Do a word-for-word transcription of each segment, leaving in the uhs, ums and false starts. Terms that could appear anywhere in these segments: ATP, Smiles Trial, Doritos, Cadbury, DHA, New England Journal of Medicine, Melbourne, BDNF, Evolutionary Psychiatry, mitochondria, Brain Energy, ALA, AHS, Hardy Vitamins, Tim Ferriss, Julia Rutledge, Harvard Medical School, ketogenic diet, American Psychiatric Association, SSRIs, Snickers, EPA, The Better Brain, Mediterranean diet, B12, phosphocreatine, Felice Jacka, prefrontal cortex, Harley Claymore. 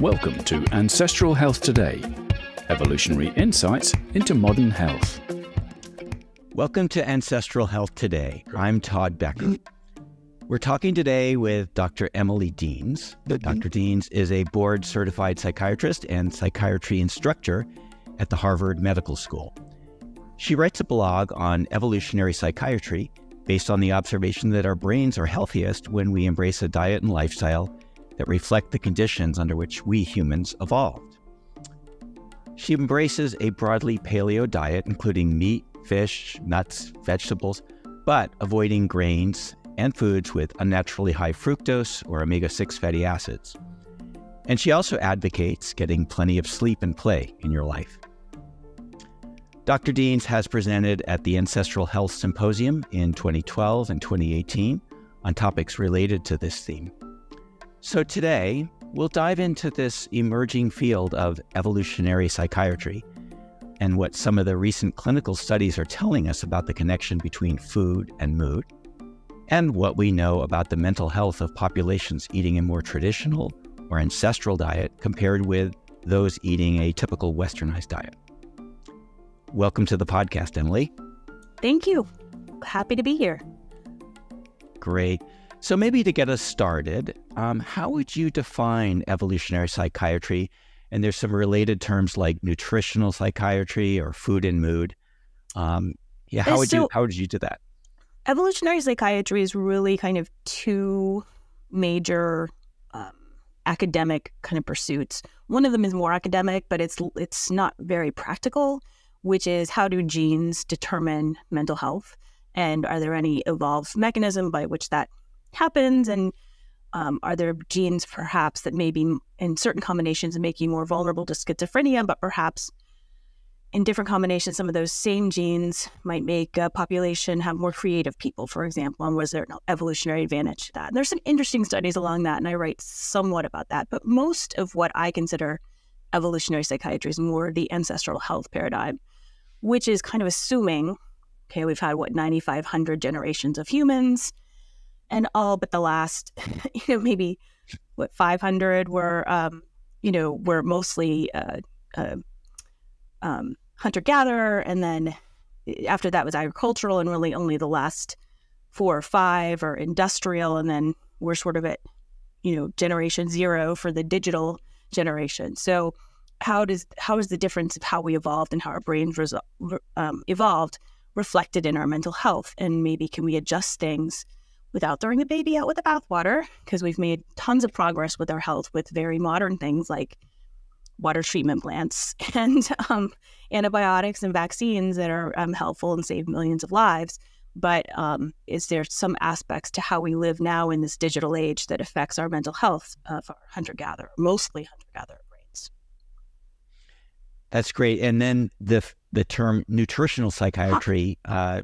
Welcome to Ancestral Health Today, evolutionary insights into modern health. Welcome to Ancestral Health Today. I'm Todd Becker. We're talking today with Doctor Emily Deans. Doctor Deans is a board-certified psychiatrist and psychiatry instructor at the Harvard Medical School. She writes a blog on evolutionary psychiatry based on the observation that our brains are healthiest when we embrace a diet and lifestyle that reflect the conditions under which we humans evolved. She embraces a broadly paleo diet, including meat, fish, nuts, vegetables, but avoiding grains and foods with unnaturally high fructose or omega six fatty acids. And she also advocates getting plenty of sleep and play in your life. Doctor Deans has presented at the Ancestral Health Symposium in twenty twelve and twenty eighteen on topics related to this theme. So today, we'll dive into this emerging field of evolutionary psychiatry and what some of the recent clinical studies are telling us about the connection between food and mood, and what we know about the mental health of populations eating a more traditional or ancestral diet compared with those eating a typical westernized diet. Welcome to the podcast, Emily. Thank you. Happy to be here. Great. So maybe to get us started, um, how would you define evolutionary psychiatry? And there's some related terms like nutritional psychiatry or food and mood. Um, yeah, how would so, you how would you do that? Evolutionary psychiatry is really kind of two major um, academic kind of pursuits. One of them is more academic, but it's it's not very practical, which is how do genes determine mental health, and are there any evolved mechanism by which that happens, and um, are there genes perhaps that maybe in certain combinations make you more vulnerable to schizophrenia, but perhaps in different combinations some of those same genes might make a population have more creative people, for example, and was there an evolutionary advantage to that? And there's some interesting studies along that, and I write somewhat about that, but most of what I consider evolutionary psychiatry is more the ancestral health paradigm, which is kind of assuming, okay, we've had what, nine thousand five hundred generations of humans, and all but the last, you know, maybe what five hundred were, um, you know, were mostly uh, uh, um, hunter-gatherer, and then after that was agricultural, and really only the last four or five are industrial, and then we're sort of at, you know, generation zero for the digital generation. So, how does how is the difference of how we evolved and how our brains um, evolved reflected in our mental health, and maybe can we adjust things without throwing the baby out with the bathwater, because we've made tons of progress with our health with very modern things like water treatment plants and um, antibiotics and vaccines that are um, helpful and save millions of lives. But um, is there some aspects to how we live now in this digital age that affects our mental health of our hunter-gatherer, mostly hunter-gatherer brains? That's great. And then the, the term nutritional psychiatry huh. uh,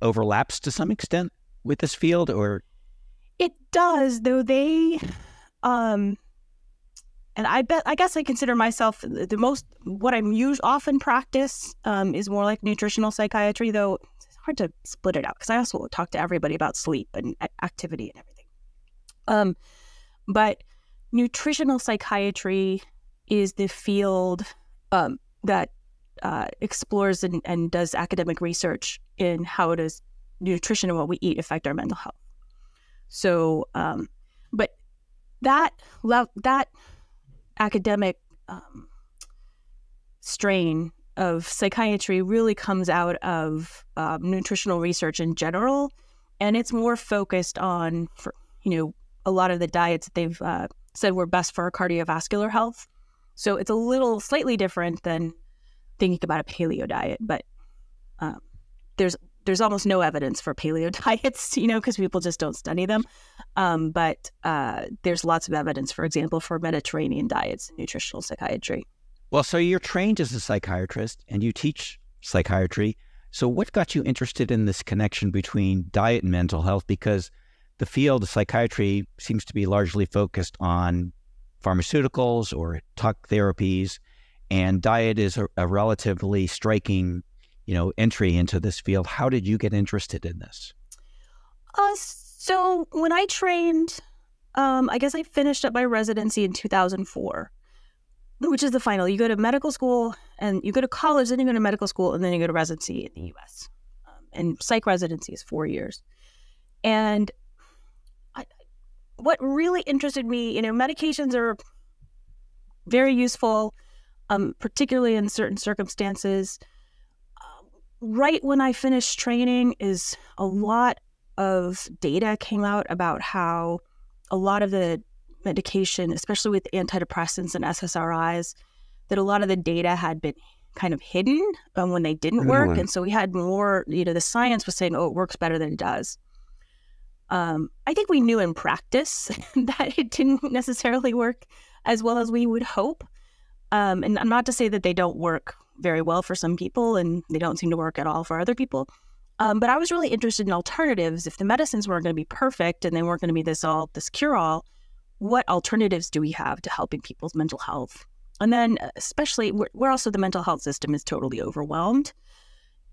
overlaps to some extent with this field, or it does, though they um and I bet I guess I consider myself the most what I'm used often practice um is more like nutritional psychiatry, though it's hard to split it out because I also talk to everybody about sleep and activity and everything. Um but nutritional psychiatry is the field um that uh explores and, and does academic research in how does nutrition and what we eat affect our mental health. So, um, but that that academic um, strain of psychiatry really comes out of uh, nutritional research in general, and it's more focused on, for, you know, a lot of the diets that they've uh, said were best for our cardiovascular health. So it's a little slightly different than thinking about a paleo diet, but um, there's There's almost no evidence for paleo diets, you know, because people just don't study them. Um, but uh, there's lots of evidence, for example, for Mediterranean diets and nutritional psychiatry. Well, so you're trained as a psychiatrist and you teach psychiatry. So what got you interested in this connection between diet and mental health? Because the field of psychiatry seems to be largely focused on pharmaceuticals or talk therapies, and diet is a, a relatively striking you know, entry into this field. How did you get interested in this? Uh, so when I trained, Um, I guess I finished up my residency in two thousand four, which is the final. You go to medical school and you go to college, then you go to medical school, and then you go to residency in the U S Um, and psych residency is four years. And I, what really interested me, you know, medications are very useful, um, particularly in certain circumstances. Um, right when I finished training is a lot of data came out about how a lot of the medication, especially with antidepressants and S S R Is, that a lot of the data had been kind of hidden um, when they didn't work. Anyway. And so we had more, you know, the science was saying, oh, it works better than it does. Um, I think we knew in practice that it didn't necessarily work as well as we would hope. Um, and not to say that they don't work very well for some people and they don't seem to work at all for other people. Um, but I was really interested in alternatives. If the medicines weren't going to be perfect and they weren't going to be this all, this cure-all, what alternatives do we have to helping people's mental health? And then especially where, where also the mental health system is totally overwhelmed.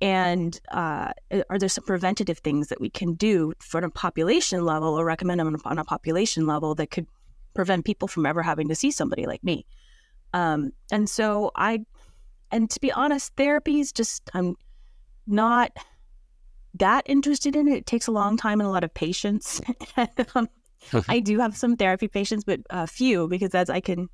And uh, are there some preventative things that we can do from a population level or recommend them on a population level that could prevent people from ever having to see somebody like me? Um, and so I, and to be honest, therapy is just, I'm not that interested in it. It takes a long time and a lot of patience. um, I do have some therapy patients, but a uh, few, because that's, I can,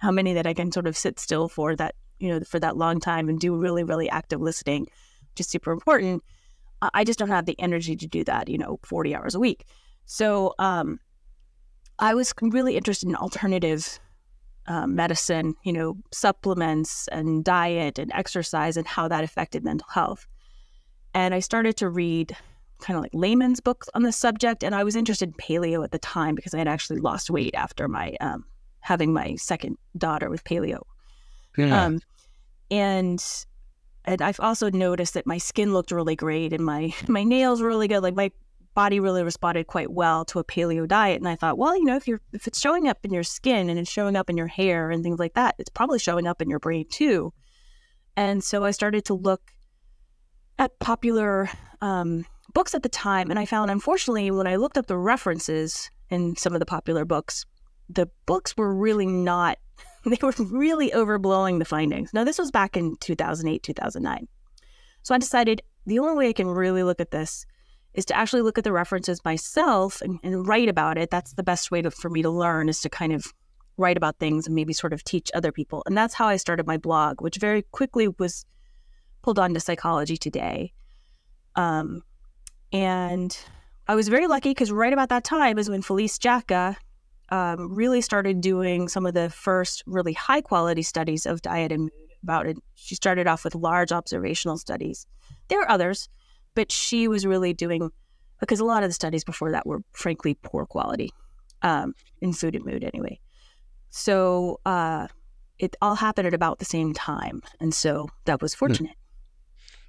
how many that I can sort of sit still for that, you know, for that long time and do really, really active listening, which is super important. I just don't have the energy to do that, you know, forty hours a week. So um, I was really interested in alternative uh, medicine, you know, supplements and diet and exercise and how that affected mental health. And I started to read kind of like layman's books on this subject. And I was interested in paleo at the time because I had actually lost weight after my um, having my second daughter with paleo. Yeah. Um, and and I've also noticed that my skin looked really great and my, my nails were really good. Like my body really responded quite well to a paleo diet. And I thought, well, you know, if you're if it's showing up in your skin and it's showing up in your hair and things like that, it's probably showing up in your brain too. And so I started to look at popular um, books at the time. And I found, unfortunately, when I looked up the references in some of the popular books, the books were really not, they were really overblowing the findings. Now, this was back in two thousand eight, two thousand nine. So I decided the only way I can really look at this is to actually look at the references myself and, and write about it. That's the best way to, for me to learn, is to kind of write about things and maybe sort of teach other people. And that's how I started my blog, which very quickly was pulled on to Psychology Today. Um, and I was very lucky because right about that time is when Felice Jacka um, really started doing some of the first really high quality studies of diet and mood about it. She started off with large observational studies. There are others, but she was really doing, because a lot of the studies before that were frankly poor quality um, in food and mood anyway. So uh, it all happened at about the same time. And so that was fortunate. Hmm.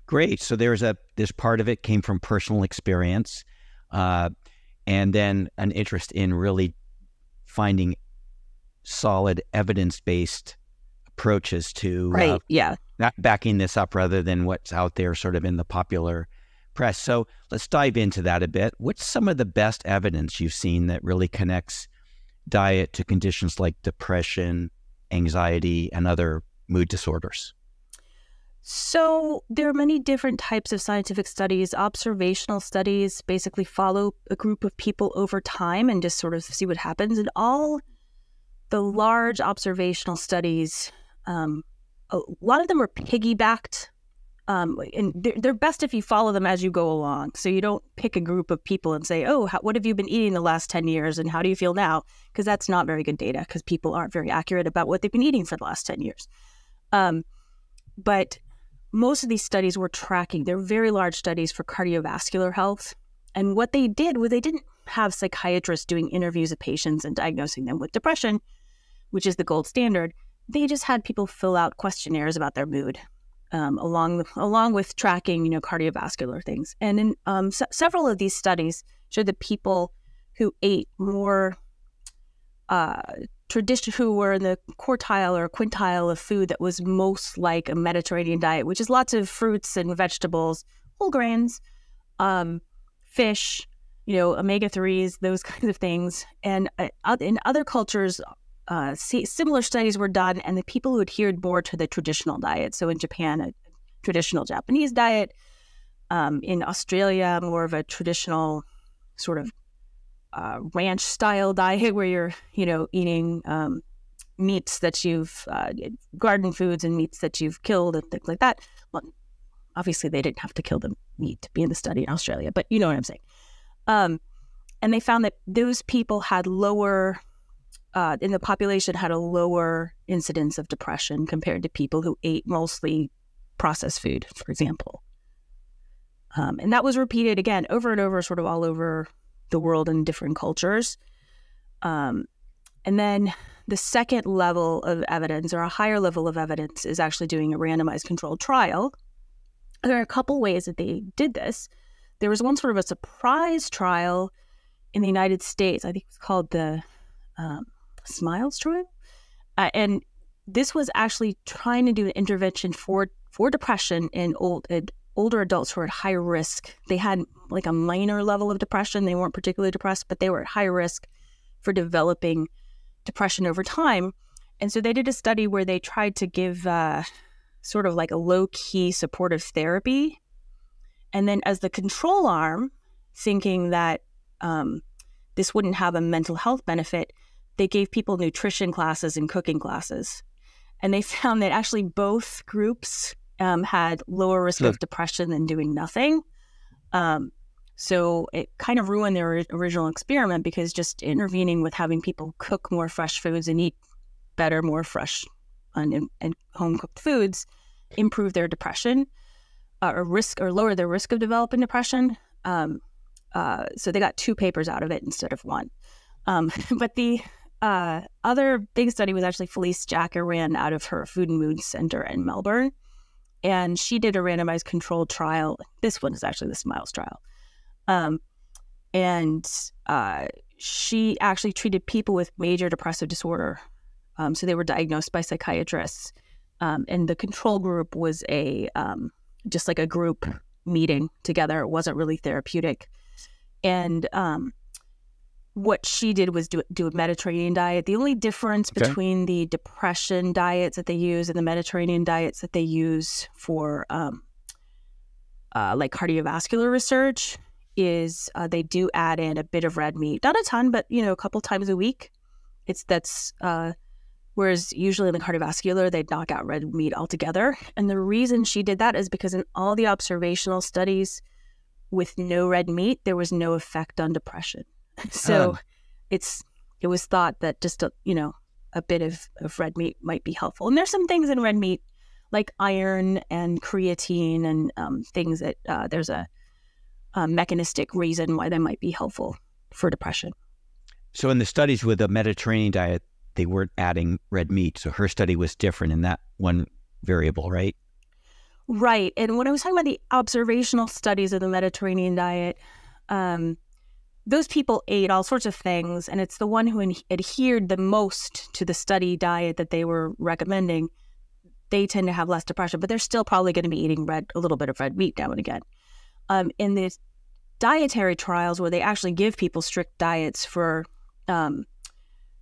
Great. So there's a, this part of it came from personal experience, uh, and then an interest in really finding solid evidence-based approaches to right. uh, yeah. not backing this up rather than what's out there sort of in the popular press. So let's dive into that a bit. What's some of the best evidence you've seen that really connects diet to conditions like depression, anxiety, and other mood disorders? So there are many different types of scientific studies. Observational studies basically follow a group of people over time and just sort of see what happens. And all the large observational studies, um, a lot of them are piggybacked. Um, and they're, they're best if you follow them as you go along. So you don't pick a group of people and say, oh, how, what have you been eating the last ten years and how do you feel now? Because that's not very good data because people aren't very accurate about what they've been eating for the last ten years. Um, but most of these studies were tracking, they're very large studies for cardiovascular health. And what they did was they didn't have psychiatrists doing interviews of patients and diagnosing them with depression, which is the gold standard. They just had people fill out questionnaires about their mood um, along, the, along with tracking, you know, cardiovascular things. And in, um, se several of these studies showed that people who ate more uh, tradition, who were in the quartile or quintile of food that was most like a Mediterranean diet, which is lots of fruits and vegetables, whole grains, um, fish, you know, omega threes, those kinds of things. And uh, in other cultures, uh, similar studies were done, and the people who adhered more to the traditional diet. So in Japan, a traditional Japanese diet. Um, in Australia, more of a traditional sort of uh, ranch-style diet where you're, you know, eating um, meats that you've, uh, garden foods and meats that you've killed and things like that. Well, obviously, they didn't have to kill the meat to be in the study in Australia, but you know what I'm saying. Um, and they found that those people had lower, uh, in the population, had a lower incidence of depression compared to people who ate mostly processed food, for example. Um, and that was repeated again over and over, sort of all over the world in different cultures. Um, and then the second level of evidence, or a higher level of evidence, is actually doing a randomized controlled trial. There are a couple ways that they did this. There was one sort of a surprise trial in the United States. I think it was called the um, Smiles Trial. Uh, and this was actually trying to do an intervention for, for depression in old adults. Older adults who were at high risk. They had like a minor level of depression. They weren't particularly depressed, but they were at high risk for developing depression over time. And so they did a study where they tried to give uh, sort of like a low-key supportive therapy. And then as the control arm, thinking that um, this wouldn't have a mental health benefit, they gave people nutrition classes and cooking classes. And they found that actually both groups Um, had lower risk Look. of depression than doing nothing. Um, so it kind of ruined their original experiment, because just intervening with having people cook more fresh foods and eat better, more fresh and, and home-cooked foods improved their depression uh, or risk or lower their risk of developing depression. Um, uh, so they got two papers out of it instead of one. Um, but the uh, other big study was actually Felice Jacka ran out of her Food and Mood Center in Melbourne. And she did a randomized controlled trial. This one is actually the Smiles Trial. Um, and uh, she actually treated people with major depressive disorder. Um, so they were diagnosed by psychiatrists. Um, and the control group was a um, just like a group meeting together. It wasn't really therapeutic. And um, what she did was do, do a Mediterranean diet. The only difference okay. between the depression diets that they use and the Mediterranean diets that they use for um, uh, like cardiovascular research is uh, they do add in a bit of red meat. Not a ton, but, you know, a couple times a week. It's that's uh, whereas usually in the cardiovascular, they'd knock out red meat altogether. And the reason she did that is because in all the observational studies with no red meat, there was no effect on depression. So um, it's it was thought that just, a, you know, a bit of, of red meat might be helpful. And there's some things in red meat like iron and creatine and um, things that uh, there's a, a mechanistic reason why they might be helpful for depression. So in the studies with the Mediterranean diet, they weren't adding red meat. So her study was different in that one variable, right? Right. And when I was talking about the observational studies of the Mediterranean diet, um, those people ate all sorts of things, and it's the one who adhered the most to the study diet that they were recommending. They tend to have less depression, but they're still probably going to be eating red, a little bit of red meat now and again. Um, in the dietary trials where they actually give people strict diets for um,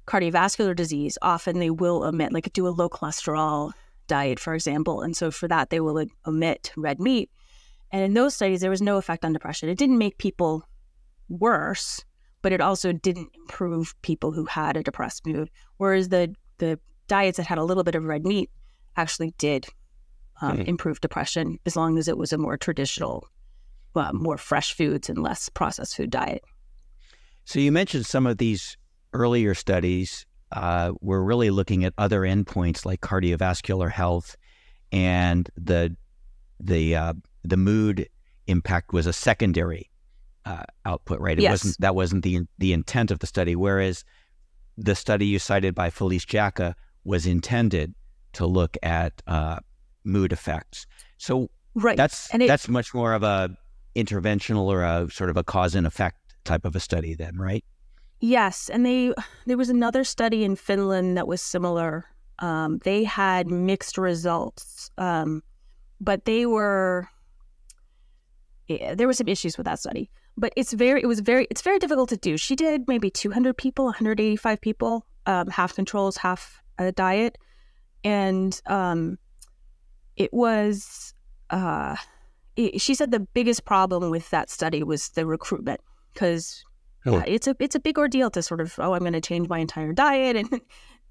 cardiovascular disease, often they will omit, like do a low cholesterol diet, for example. And so for that, they will omit red meat. And in those studies, there was no effect on depression. It didn't make people worse, but it also didn't improve people who had a depressed mood, whereas the the diets that had a little bit of red meat actually did um, mm. improve depression, as long as it was a more traditional, uh, more fresh foods and less processed food diet. So you mentioned some of these earlier studies uh, were really looking at other endpoints like cardiovascular health, and the the uh, the mood impact was a secondary Uh, output, right? It yes. wasn't that wasn't the the intent of the study. Whereas the study you cited by Felice Jacka was intended to look at uh, mood effects. So right. that's and it, that's much more of a interventional or a sort of a cause and effect type of a study, then, right? Yes, and they there was another study in Finland that was similar. Um, they had mixed results, um, but they were yeah, there were some issues with that study. But it's very, it was very, it's very difficult to do. She did maybe two hundred people, one hundred eighty-five people, um, half controls, half a diet. And um, it was, uh, it, she said the biggest problem with that study was the recruitment, because oh. uh, it's a, it's a big ordeal to sort of, oh, I'm going to change my entire diet. And,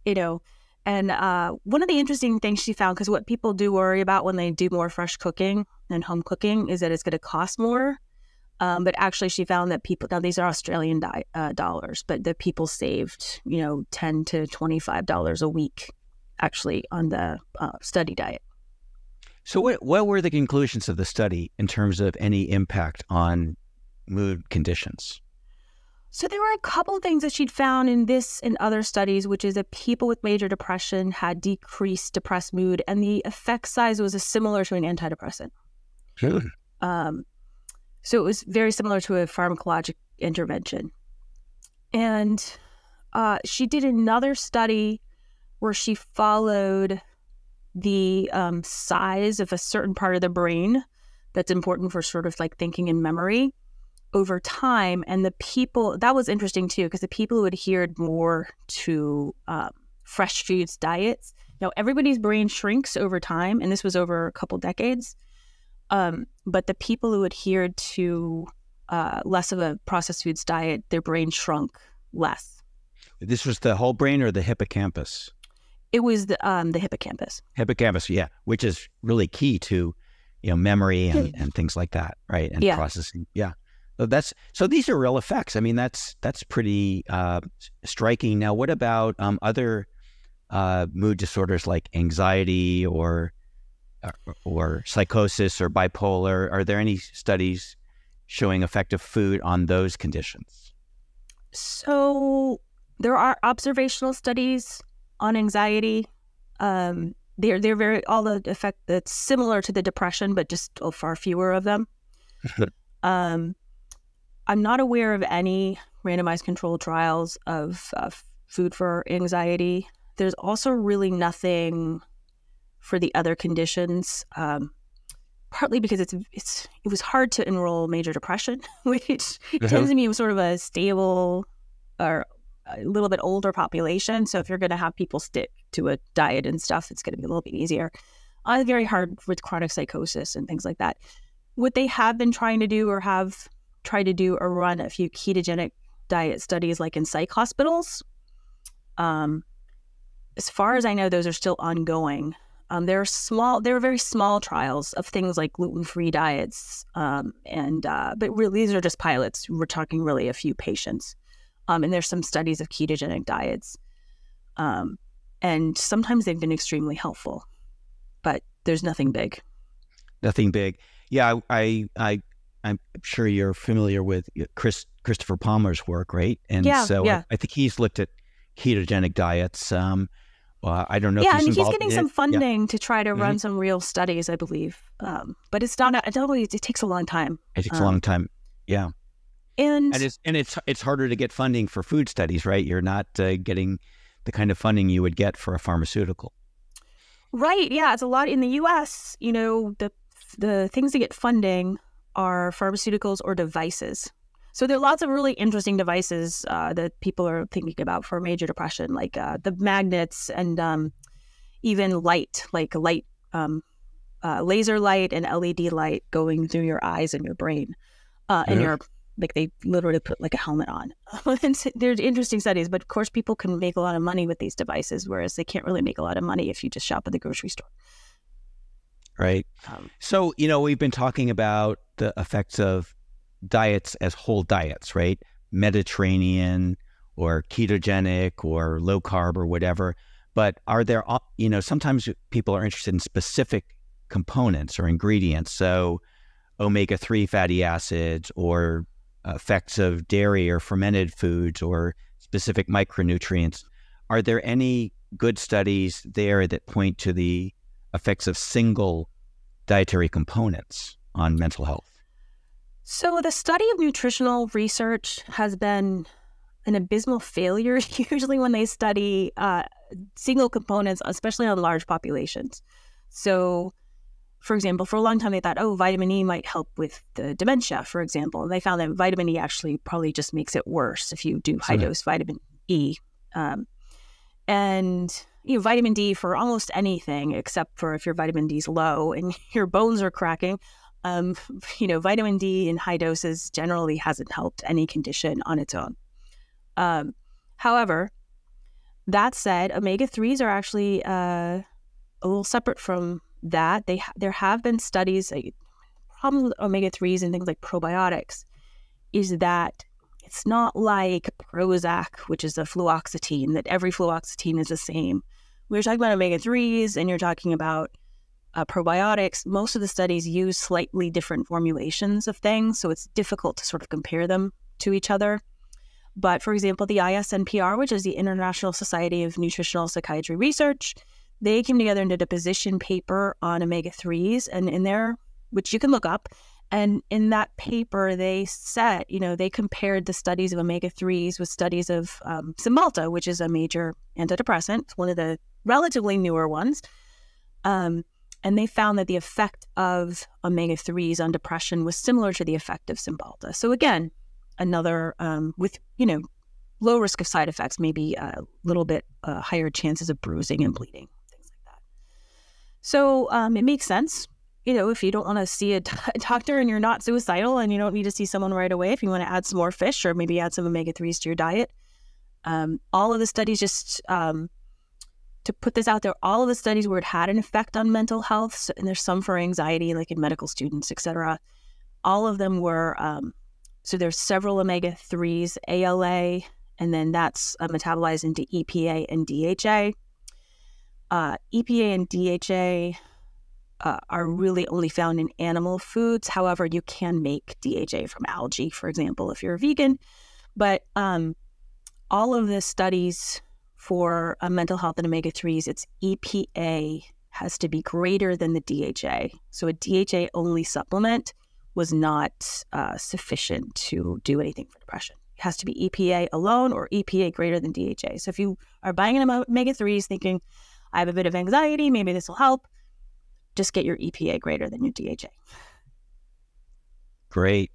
you know, and uh, one of the interesting things she found, because what people do worry about when they do more fresh cooking and home cooking is that it's going to cost more. Um, but actually, she found that people, now these are Australian di uh, dollars, but the people saved, you know, ten to twenty-five dollars a week, actually, on the uh, study diet. So what, what were the conclusions of the study in terms of any impact on mood conditions? So there were a couple of things that she'd found in this and other studies, which is that people with major depression had decreased depressed mood, and the effect size was a similar to an antidepressant. Sure. Um, So it was very similar to a pharmacologic intervention. And uh, she did another study where she followed the um, size of a certain part of the brain that's important for sort of like thinking and memory over time. And the people, that was interesting too, because the people who adhered more to um, fresh foods diets, now everybody's brain shrinks over time, and this was over a couple decades. Um, but the people who adhered to uh, less of a processed foods diet, their brain shrunk less. This was the whole brain or the hippocampus? It was the, um, the hippocampus. Hippocampus, yeah, which is really key to, you know, memory and, and things like that, right? And yeah. processing, yeah. So that's so these are real effects. I mean, that's that's pretty uh, striking. Now, what about um, other uh, mood disorders like anxiety or? or psychosis or bipolar? Are there any studies showing effective food on those conditions? So there are observational studies on anxiety. Um, they're, they're very, all the effect that's similar to the depression, but just oh, far fewer of them. um, I'm not aware of any randomized controlled trials of uh, food for anxiety. There's also really nothing for the other conditions, um, partly because it's it's it was hard to enroll major depression, which uh-huh. tends to be sort of a stable or a little bit older population. So if you're going to have people stick to a diet and stuff, it's going to be a little bit easier. Uh, very hard with chronic psychosis and things like that. What they have been trying to do or have tried to do or run a few ketogenic diet studies like in psych hospitals. Um, as far as I know, those are still ongoing. Um, there are small, there are very small trials of things like gluten-free diets, um, and uh, but really these are just pilots. We're talking really a few patients, um, and there's some studies of ketogenic diets, um, and sometimes they've been extremely helpful, but there's nothing big. Nothing big, yeah. I, I, I I'm sure you're familiar with Chris Christopher Palmer's work, right? And yeah, so yeah. I, I think he's looked at ketogenic diets. Um, Uh, I don't know. Yeah, if he's, and he's getting some funding yeah. to try to run mm-hmm. some real studies, I believe. Um, but it's not. It always it takes a long time. It takes um, a long time. Yeah, and and it's and it's it's harder to get funding for food studies, right? You're not uh, getting the kind of funding you would get for a pharmaceutical. Right. Yeah, it's a lot in the U S You know, the the things that get funding are pharmaceuticals or devices. So there are lots of really interesting devices uh, that people are thinking about for major depression, like uh, the magnets and um, even light, like light, um, uh, laser light and L E D light going through your eyes and your brain. Uh, and yeah. your, like they literally put like a helmet on. There's interesting studies, but of course people can make a lot of money with these devices, whereas they can't really make a lot of money if you just shop at the grocery store. Right. Um, so, you know, we've been talking about the effects of diets as whole diets, right? Mediterranean or ketogenic or low carb or whatever. But are there, you know, sometimes people are interested in specific components or ingredients. So omega three fatty acids or effects of dairy or fermented foods or specific micronutrients. Are there any good studies there that point to the effects of single dietary components on mental health? So the study of nutritional research has been an abysmal failure, usually when they study uh, single components, especially on large populations. So For example, for a long time, they thought, oh, vitamin E might help with the dementia, for example. And they found that vitamin E actually probably just makes it worse if you do high-dose vitamin E. Um, and, you know, vitamin D for almost anything, except for if your vitamin D is low and your bones are cracking, um, you know, vitamin D in high doses generally hasn't helped any condition on its own. Um, however, that said, omega threes are actually uh, a little separate from that. They ha there have been studies. Like, problems with omega threes and things like probiotics is that it's not like Prozac, which is a fluoxetine, that every fluoxetine is the same. We're talking about omega threes and you're talking about uh, probiotics. Most of the studies use slightly different formulations of things, so it's difficult to sort of compare them to each other. But for example, the I S N P R, which is the International Society of Nutritional Psychiatry Research, they came together and did a position paper on omega threes, and in there, which you can look up, and in that paper they said, you know, they compared the studies of omega threes with studies of um, Cymbalta, which is a major antidepressant. It's one of the relatively newer ones. Um, and they found that the effect of omega threes on depression was similar to the effect of Cymbalta. So again, another um, with, you know, low risk of side effects, maybe a little bit uh, higher chances of bruising and bleeding, things like that. So um, it makes sense, you know, if you don't want to see a, a doctor and you're not suicidal and you don't need to see someone right away, if you want to add some more fish or maybe add some omega threes to your diet. Um, all of the studies, just um, to put this out there, all of the studies where it had an effect on mental health, so, and there's some for anxiety, like in medical students, et cetera, all of them were, um, so there's several omega threes, A L A, and then that's uh, metabolized into E P A and D H A. Uh, E P A and D H A uh, are really only found in animal foods. However, you can make D H A from algae, for example, if you're a vegan. But um, all of the studies for uh, mental health and omega threes, it's E P A has to be greater than the D H A. So a D H A-only supplement was not uh, sufficient to do anything for depression. It has to be E P A alone or E P A greater than D H A. So if you are buying an omega threes thinking, I have a bit of anxiety, maybe this will help, just get your E P A greater than your D H A. Great.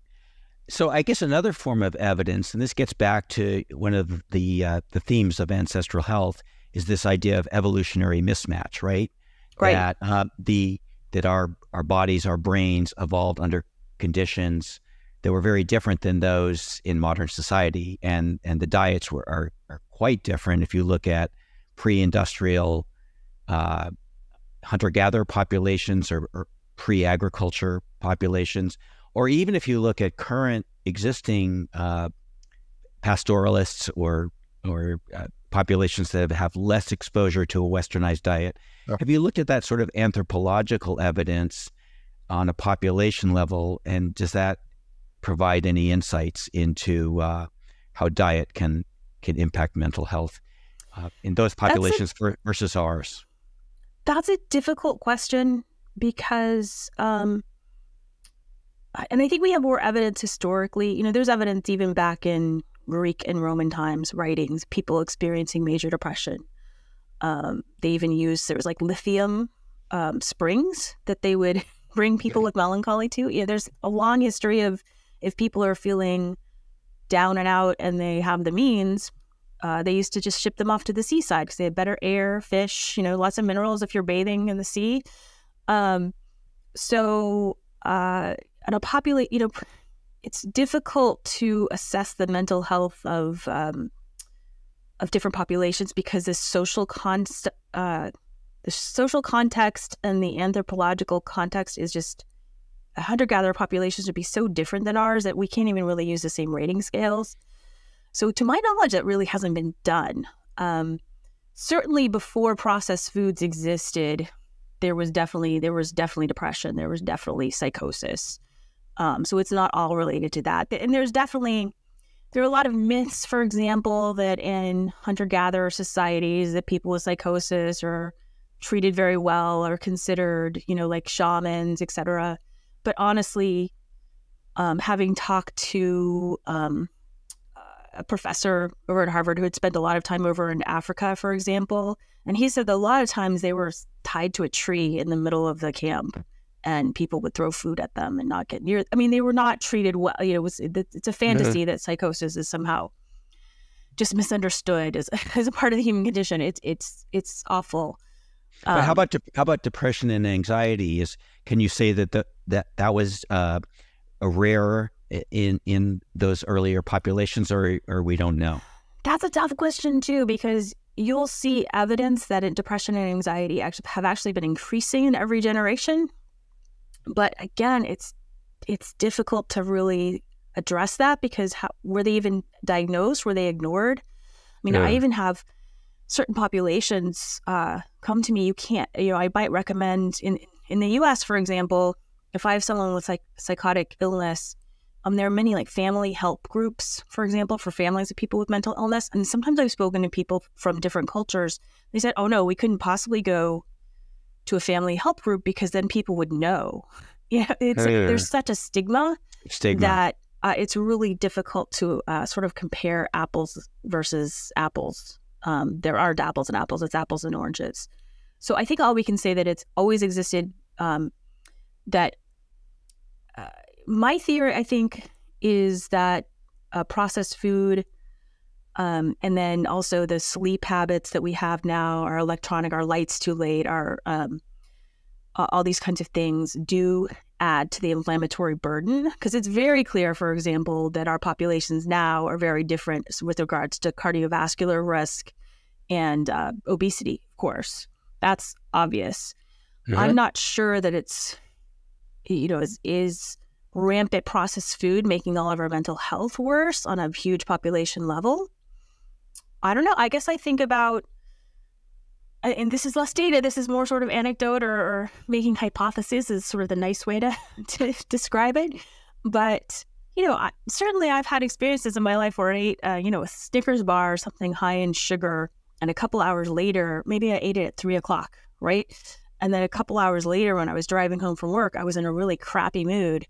So I guess another form of evidence, and this gets back to one of the, uh, the themes of ancestral health, is this idea of evolutionary mismatch, right? Right. That, uh, the, that our, our bodies, our brains evolved under conditions that were very different than those in modern society, and and the diets were are, are quite different. If you look at pre-industrial uh, hunter-gatherer populations or, or pre-agriculture populations, or even if you look at current existing uh, pastoralists or or uh, populations that have less exposure to a westernized diet, yeah. Have you looked at that sort of anthropological evidence on a population level, and does that provide any insights into uh, how diet can can impact mental health uh, in those populations a, versus ours? That's a difficult question because, um, and I think we have more evidence historically. You know, there's evidence even back in Greek and Roman times writings, people experiencing major depression. Um, they even used, there was like lithium um, springs that they would bring people with melancholy to. Yeah, there's a long history of, if people are feeling down and out and they have the means, uh, they used to just ship them off to the seaside because they had better air, fish, you know, lots of minerals if you're bathing in the sea. Um, so uh, and a populate, you know, it's difficult to assess the mental health of um, of different populations because this social const uh, the social context and the anthropological context is just. Hunter-gatherer populations would be so different than ours that we can't even really use the same rating scales. So to my knowledge, that really hasn't been done. Um, certainly before processed foods existed, there was definitely there was definitely depression. There was definitely psychosis. Um, so it's not all related to that. And there's definitely, there are a lot of myths, for example, that in hunter-gatherer societies that people with psychosis are treated very well or considered, you know, like shamans, et cetera. But honestly, um, having talked to um, a professor over at Harvard who had spent a lot of time over in Africa, for example, and he said that a lot of times they were tied to a tree in the middle of the camp and people would throw food at them and not get near. I mean, they were not treated well. You know, it was, it's a fantasy that psychosis is somehow just misunderstood as, as a part of the human condition. It's it's it's awful. Um, but how about how about depression and anxiety? Is can you say that the, that that was uh, a rarer in in those earlier populations, or or we don't know? That's a tough question too, because you'll see evidence that in depression and anxiety actually have actually been increasing in every generation. But again, it's it's difficult to really address that because how, were they even diagnosed? Were they ignored? I mean, yeah. I even have certain populations uh, come to me. You can't, you know, I might recommend in in the U S, for example, if I have someone with like psychotic illness, um, there are many like family help groups, for example, for families of people with mental illness. And sometimes I've spoken to people from different cultures. They said, oh no, we couldn't possibly go to a family help group because then people would know. You know, it's hey, like, there's such a stigma, stigma. that uh, it's really difficult to uh, sort of compare apples versus apples. Um, there aren't apples and apples, it's apples and oranges. So I think all we can say that it's always existed, um, that uh, my theory, I think, is that uh, processed food Um, and then also the sleep habits that we have now, our electronic, our lights too late, our um, all these kinds of things do add to the inflammatory burden, because it's very clear, for example, that our populations now are very different with regards to cardiovascular risk and uh, obesity, of course. That's obvious. Mm-hmm. I'm not sure that it's, you know, is, is rampant processed food making all of our mental health worse on a huge population level. I don't know. I guess I think about, and this is less data, this is more sort of anecdote or, or making hypotheses is sort of the nice way to, to describe it. But, you know, I, certainly I've had experiences in my life where I ate, uh, you know, a Snickers bar or something high in sugar, and a couple hours later, maybe I ate it at three o'clock, right? And then a couple hours later when I was driving home from work, I was in a really crappy mood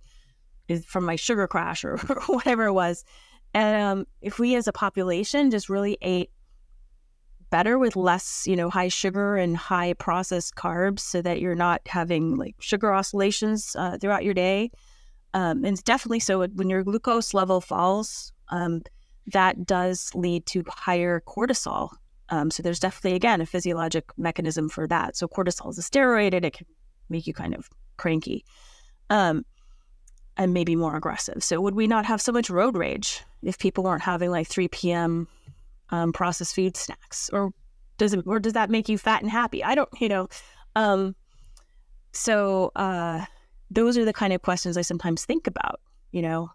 from my sugar crash or, or whatever it was. And um, if we as a population just really ate better with less, you know, high sugar and high processed carbs so that you're not having like sugar oscillations uh, throughout your day. Um, and it's definitely so when your glucose level falls, um, that does lead to higher cortisol. Um, so there's definitely, again, a physiologic mechanism for that. So cortisol is a steroid and it can make you kind of cranky. Um, and maybe more aggressive. So would we not have so much road rage if people weren't having like three P M um, processed food snacks? Or does it, or does that make you fat and happy? I don't, you know. Um, so uh, those are the kind of questions I sometimes think about, you know?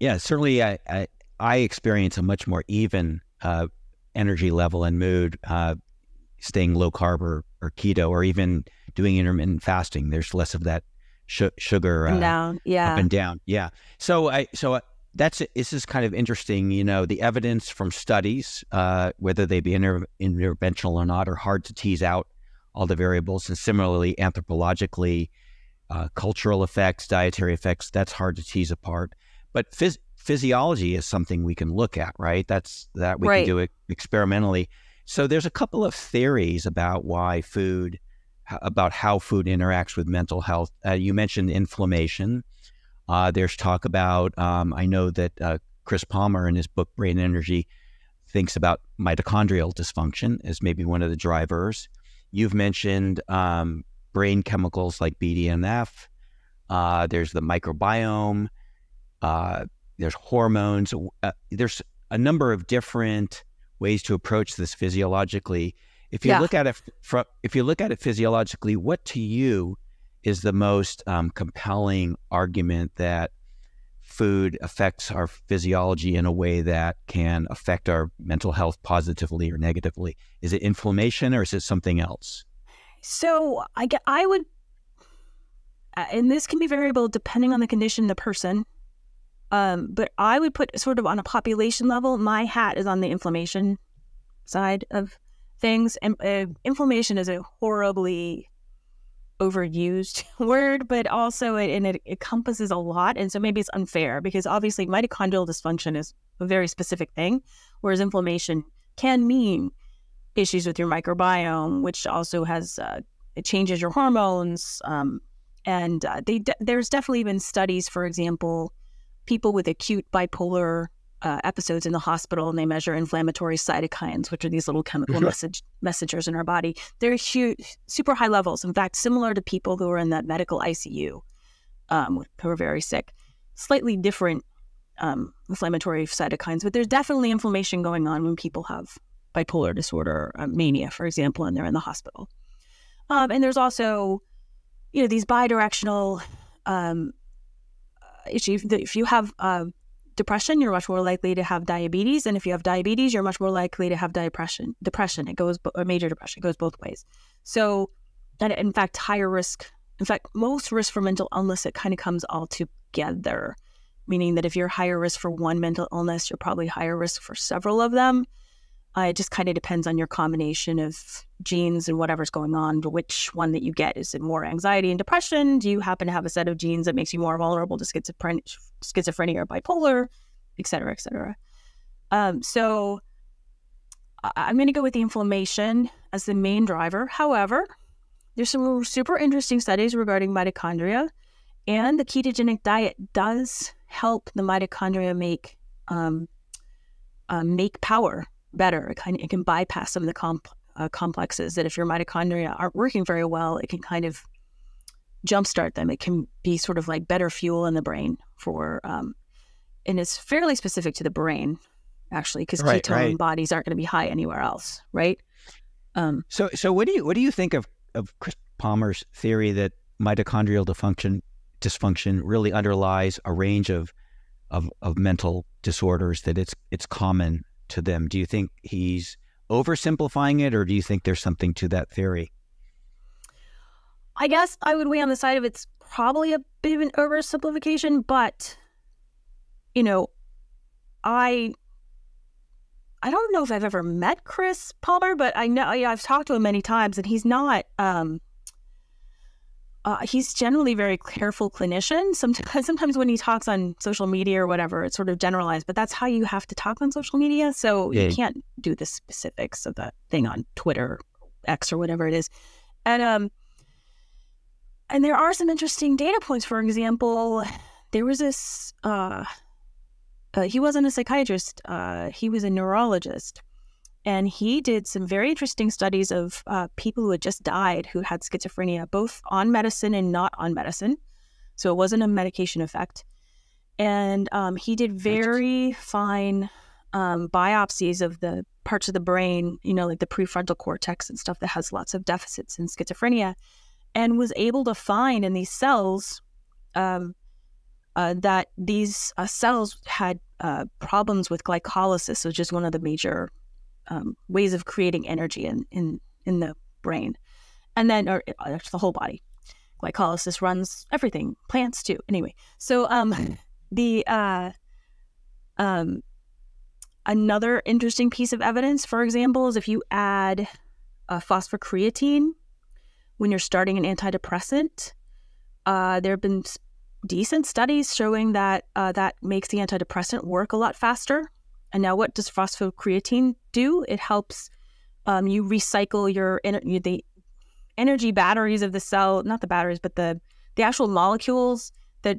Yeah, certainly I, I, I experience a much more even uh, energy level and mood uh, staying low carb or, or keto or even doing intermittent fasting. There's less of that sugar uh, down. Yeah. up and down. Yeah. So I, so that's, this is kind of interesting, you know, the evidence from studies, uh, whether they be inter interventional or not, are hard to tease out all the variables. And similarly, anthropologically, uh, cultural effects, dietary effects, that's hard to tease apart. But phys physiology is something we can look at, right? That's that we right. can do it experimentally. So there's a couple of theories about why food about how food interacts with mental health. Uh, you mentioned inflammation. Uh, there's talk about, um, I know that uh, Chris Palmer in his book, Brain Energy, thinks about mitochondrial dysfunction as maybe one of the drivers. You've mentioned um, brain chemicals like B D N F. Uh, there's the microbiome. Uh, there's hormones. Uh, there's a number of different ways to approach this physiologically. If you yeah. look at it from, if you look at it physiologically, what to you is the most um, compelling argument that food affects our physiology in a way that can affect our mental health positively or negatively? Is it inflammation or is it something else? So I get, I would, and this can be variable depending on the condition, the person. Um, but I would put sort of on a population level. My hat is on the inflammation side of things, and uh, inflammation is a horribly overused word, but also it, and it encompasses a lot, and so maybe it's unfair because obviously mitochondrial dysfunction is a very specific thing, whereas inflammation can mean issues with your microbiome, which also has uh, it changes your hormones, um, And uh, they de there's definitely been studies, for example, people with acute bipolar uh, episodes in the hospital, and they measure inflammatory cytokines, which are these little chemical sure. message messengers in our body. They're huge, super high levels. In fact, similar to people who are in that medical I C U, um, who are very sick, slightly different um, inflammatory cytokines, but there's definitely inflammation going on when people have bipolar disorder, uh, mania, for example, and they're in the hospital. Um, and there's also, you know, these bidirectional um, issues. If you have uh, depression, you're much more likely to have diabetes, and if you have diabetes, you're much more likely to have depression. Depression, it goes, or major depression, it goes both ways. So, and in fact, higher risk. In fact, most risk for mental illness, it kind of comes all together, meaning that if you're higher risk for one mental illness, you're probably higher risk for several of them. Uh, it just kind of depends on your combination of genes and whatever's going on, but which one that you get. Is it more anxiety and depression? Do you happen to have a set of genes that makes you more vulnerable to schizophren schizophrenia or bipolar, et cetera, et cetera? Um, so I I'm going to go with the inflammation as the main driver. However, there's some super interesting studies regarding mitochondria, and the ketogenic diet does help the mitochondria make, um, uh, make power better. It, kind of, it can bypass some of the comp, uh, complexes that if your mitochondria aren't working very well, it can kind of jumpstart them. It can be sort of like better fuel in the brain for, um, and it's fairly specific to the brain, actually, because right, ketone right. bodies aren't going to be high anywhere else, right? Um, so, so what do you what do you think of of Chris Palmer's theory that mitochondrial dysfunction dysfunction really underlies a range of of of mental disorders, that it's it's common to them? Do you think he's oversimplifying it, or do you think there's something to that theory? I guess I would weigh on the side of it's probably a bit of an oversimplification, but, you know, I I don't know if I've ever met Chris Palmer, but I know yeah, I've talked to him many times, and he's not, um, uh, he's generally a very careful clinician. Sometimes, sometimes when he talks on social media or whatever, it's sort of generalized, but that's how you have to talk on social media. So yeah. you can't do the specifics of that thing on Twitter, X, or whatever it is. And um, and there are some interesting data points. For example, there was this, uh, uh, he wasn't a psychiatrist, uh, he was a neurologist. And he did some very interesting studies of uh, people who had just died who had schizophrenia, both on medicine and not on medicine. So it wasn't a medication effect. And um, he did very fine um, biopsies of the parts of the brain, you know, like the prefrontal cortex and stuff that has lots of deficits in schizophrenia, and was able to find in these cells um, uh, that these uh, cells had uh, problems with glycolysis, which is one of the major Um, ways of creating energy in, in, in the brain. And then, or uh, the whole body. Glycolysis runs everything, plants too. Anyway, so um, the uh, um, another interesting piece of evidence, for example, is if you add uh, phosphocreatine when you're starting an antidepressant, uh, there have been decent studies showing that uh, that makes the antidepressant work a lot faster. And now, what does phosphocreatine do? It helps um, you recycle your ener the energy batteries of the cell, not the batteries, but the the actual molecules that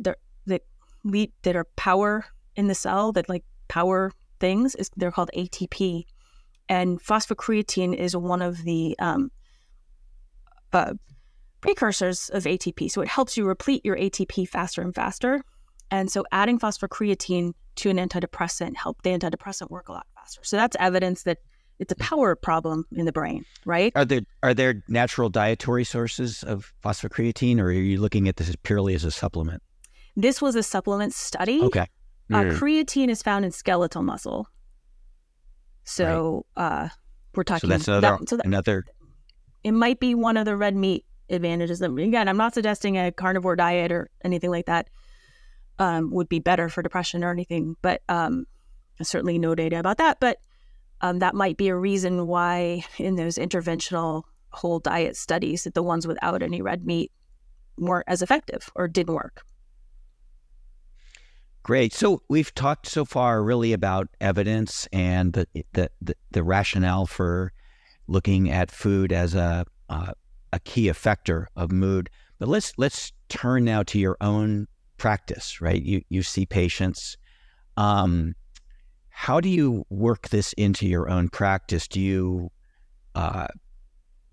that lead that are power in the cell, that like power things. Is they're called A T P, and phosphocreatine is one of the um, uh, precursors of A T P. So it helps you replete your A T P faster and faster. And so, adding phosphocreatine to an antidepressant help the antidepressant work a lot faster. So that's evidence that it's a power problem in the brain, right? Are there are there natural dietary sources of phosphocreatine, or are you looking at this purely as a supplement? This was a supplement study. Okay. Mm. Uh, creatine is found in skeletal muscle, so right. uh, we're talking. So that's another. That, so that, another. It might be one of the red meat advantages. Again, I'm not suggesting a carnivore diet or anything like that Um, would be better for depression or anything, but um, certainly no data about that. But um, that might be a reason why in those interventional whole diet studies that the ones without any red meat weren't as effective or didn't work. Great. So we've talked so far really about evidence and the the, the, the rationale for looking at food as a, uh, a key effector of mood. But let's let's turn now to your own practice, right? You you see patients. Um, how do you work this into your own practice? Do you uh,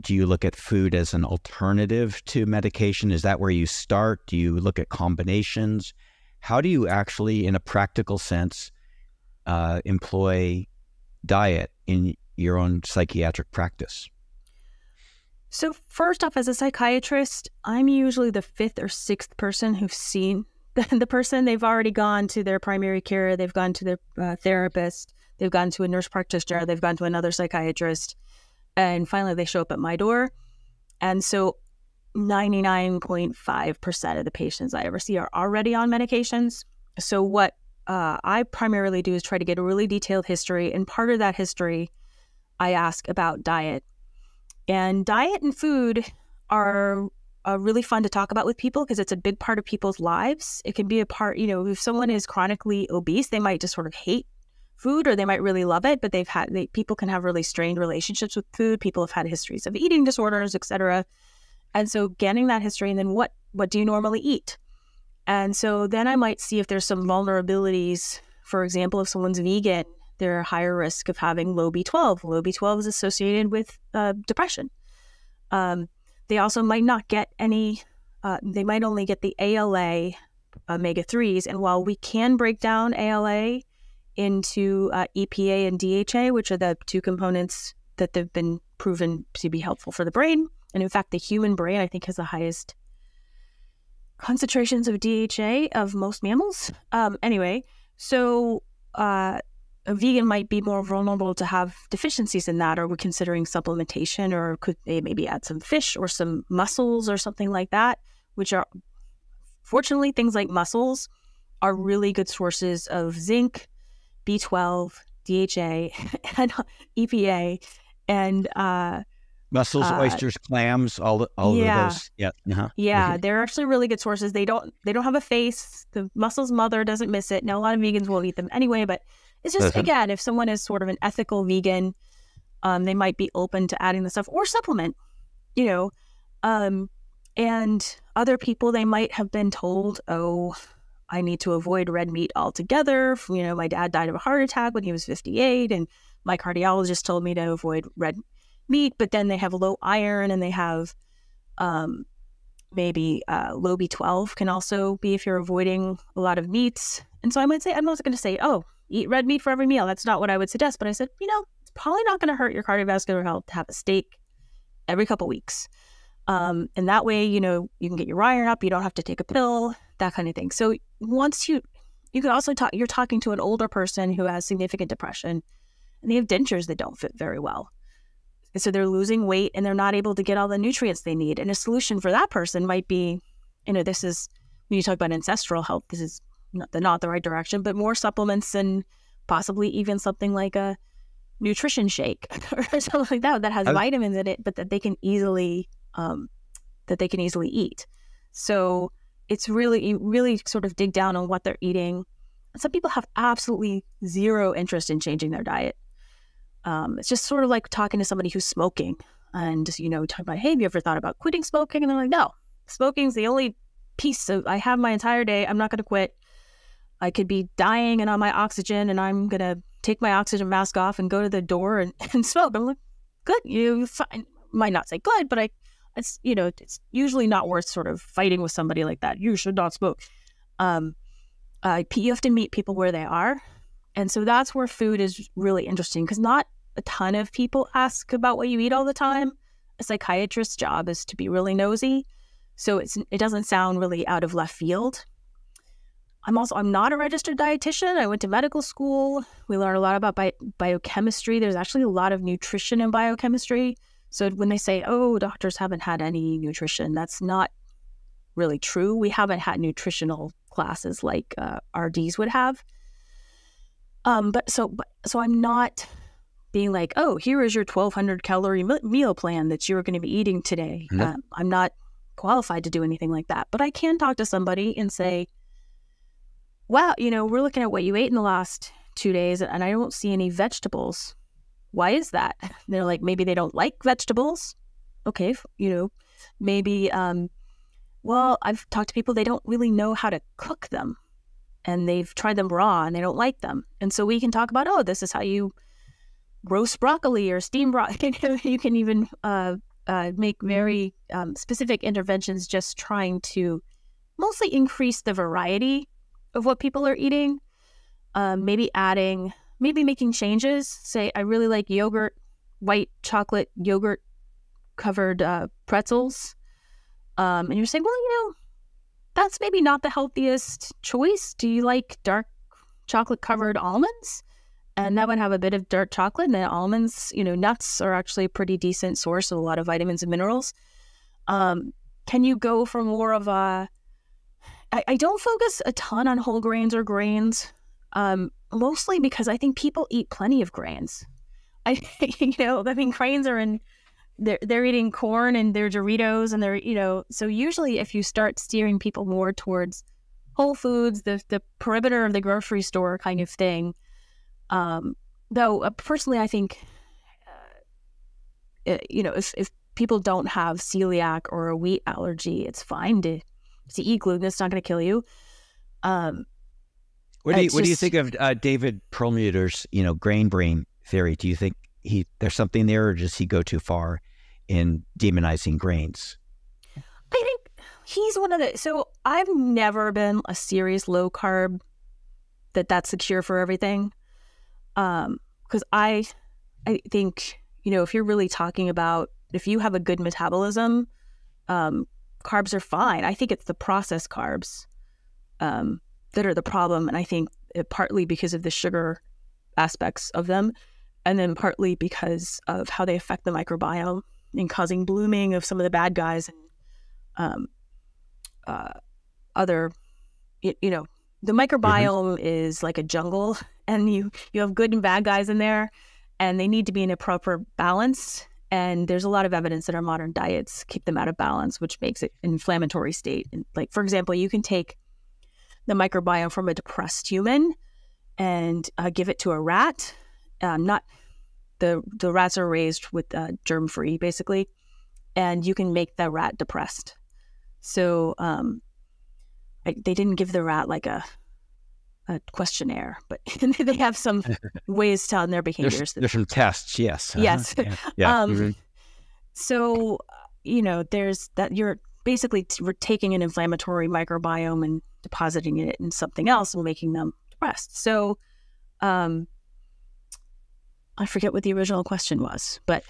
do you look at food as an alternative to medication? Is that where you start? Do you look at combinations? How do you actually, in a practical sense, uh, employ diet in your own psychiatric practice? So first off, as a psychiatrist, I'm usually the fifth or sixth person who's seen the, the person. They've already gone to their primary care. They've gone to their uh, therapist. They've gone to a nurse practitioner. They've gone to another psychiatrist. And finally, they show up at my door. And so ninety-nine point five percent of the patients I ever see are already on medications. So what uh, I primarily do is try to get a really detailed history. And part of that history, I ask about diet. And diet and food are, are really fun to talk about with people because it's a big part of people's lives. It can be a part, you know, if someone is chronically obese, they might just sort of hate food, or they might really love it, but they've had, they, people can have really strained relationships with food. People have had histories of eating disorders, et cetera. And so getting that history, and then what, what do you normally eat? And so then I might see if there's some vulnerabilities. For example, if someone's vegan, they're at higher risk of having low B twelve. Low B twelve is associated with uh, depression. Um, they also might not get any, uh, they might only get the A L A omega threes. And while we can break down A L A into uh, E P A and D H A, which are the two components that they've been proven to be helpful for the brain. And in fact, the human brain, I think, has the highest concentrations of D H A of most mammals. Um, anyway, so... Uh, a vegan might be more vulnerable to have deficiencies in that, or we're considering supplementation, or could they maybe add some fish or some mussels or something like that, which are, fortunately, things like mussels are really good sources of zinc, B twelve, D H A, and E P A, and uh, mussels, uh, oysters, clams, all all yeah. of those. Yeah, uh-huh. yeah, they're actually really good sources. They don't they don't have a face. The mussel's mother doesn't miss it. Now a lot of vegans won't eat them anyway, but it's just, again, if someone is sort of an ethical vegan, um, they might be open to adding the stuff or supplement, you know. Um, and other people, they might have been told, oh, I need to avoid red meat altogether. You know, my dad died of a heart attack when he was fifty-eight, and my cardiologist told me to avoid red meat. But then they have low iron, and they have um, maybe uh, low B twelve can also be if you're avoiding a lot of meats. And so I might say, I'm not going to say, oh, eat red meat for every meal. That's not what I would suggest. But I said, you know, it's probably not going to hurt your cardiovascular health to have a steak every couple weeks. Um, and that way, you know, you can get your iron up. You don't have to take a pill, that kind of thing. So once you, you can also talk, you're talking to an older person who has significant depression, and they have dentures that don't fit very well. And so they're losing weight, and they're not able to get all the nutrients they need. And a solution for that person might be, you know, this is, when you talk about ancestral health, this is Not the, not the right direction, but more supplements, and possibly even something like a nutrition shake or something like that that has I, vitamins in it, but that they can easily um, that they can easily eat. So it's really, you really sort of dig down on what they're eating. Some people have absolutely zero interest in changing their diet. Um, it's just sort of like talking to somebody who's smoking and, you know, talking about, hey, have you ever thought about quitting smoking? And they're like, no, smoking's the only piece of, I have my entire day. I'm not going to quit. I could be dying and on my oxygen, and I'm going to take my oxygen mask off and go to the door and, and smoke. I'm like, good, you fine. Might not say good, but I, it's, you know, it's usually not worth sort of fighting with somebody like that. You should not smoke. Um, uh, you have to meet people where they are. And so that's where food is really interesting, because not a ton of people ask about what you eat all the time. A psychiatrist's job is to be really nosy. So it's, it doesn't sound really out of left field. I'm also, I'm not a registered dietitian. I went to medical school. We learn a lot about bi biochemistry. There's actually a lot of nutrition in biochemistry. So when they say, oh, doctors haven't had any nutrition, that's not really true. We haven't had nutritional classes like uh, R Ds would have. Um, but so, but, so I'm not being like, oh, here is your twelve hundred calorie meal plan that you're going to be eating today. Mm-hmm. um, I'm not qualified to do anything like that, but I can talk to somebody and say, wow, you know, we're looking at what you ate in the last two days and I don't see any vegetables. Why is that? And they're like, maybe they don't like vegetables. Okay, you know, maybe um, well, I've talked to people, they don't really know how to cook them, and they've tried them raw and they don't like them. And so we can talk about, oh, this is how you roast broccoli or steam broccoli. You can even uh, uh, make very um, specific interventions, just trying to mostly increase the variety of what people are eating. Um, maybe adding, maybe making changes. Say, I really like yogurt, white chocolate yogurt covered uh, pretzels. Um, and you're saying, well, you know, that's maybe not the healthiest choice. Do you like dark chocolate covered almonds? And that would have a bit of dark chocolate, and then almonds, you know, nuts are actually a pretty decent source of a lot of vitamins and minerals. Um, can you go for more of a, I, I don't focus a ton on whole grains or grains, um, mostly because I think people eat plenty of grains. I, you know, I mean, grains are in, they're, they're eating corn and their Doritos and they're, you know, so usually if you start steering people more towards whole foods, the, the perimeter of the grocery store kind of thing. Um, though, uh, personally, I think, uh, it, you know, if, if people don't have celiac or a wheat allergy, it's fine to, to eat gluten. It's not going to kill you. Um, what do you, what just, do you think of uh, David Perlmutter's, you know, grain brain theory? Do you think he there's something there, or does he go too far in demonizing grains? I think he's one of the, so I've never been a serious low carb, that that's the cure for everything. Um, because I, I think, you know, if you're really talking about, if you have a good metabolism, um, carbs are fine. I think it's the processed carbs, um, that are the problem. And I think it, partly because of the sugar aspects of them, and then partly because of how they affect the microbiome and causing blooming of some of the bad guys, and, um, uh, other, you, you know, the microbiome mm-hmm. is like a jungle, and you, you have good and bad guys in there, and they need to be in a proper balance. And there's a lot of evidence that our modern diets keep them out of balance, which makes it an inflammatory state. And like, for example, you can take the microbiome from a depressed human and uh, give it to a rat. Um, not the, the rats are raised with uh, germ-free, basically, and you can make that rat depressed. So um, I, they didn't give the rat like a... a questionnaire, but they have some ways to on their behaviors. There's, there's some tests, yes. Uh-huh. Yes. Yeah. Yeah. Um, mm-hmm. So, you know, there's that you're basically t we're taking an inflammatory microbiome and depositing it in something else and making them depressed. So um, I forget what the original question was, but.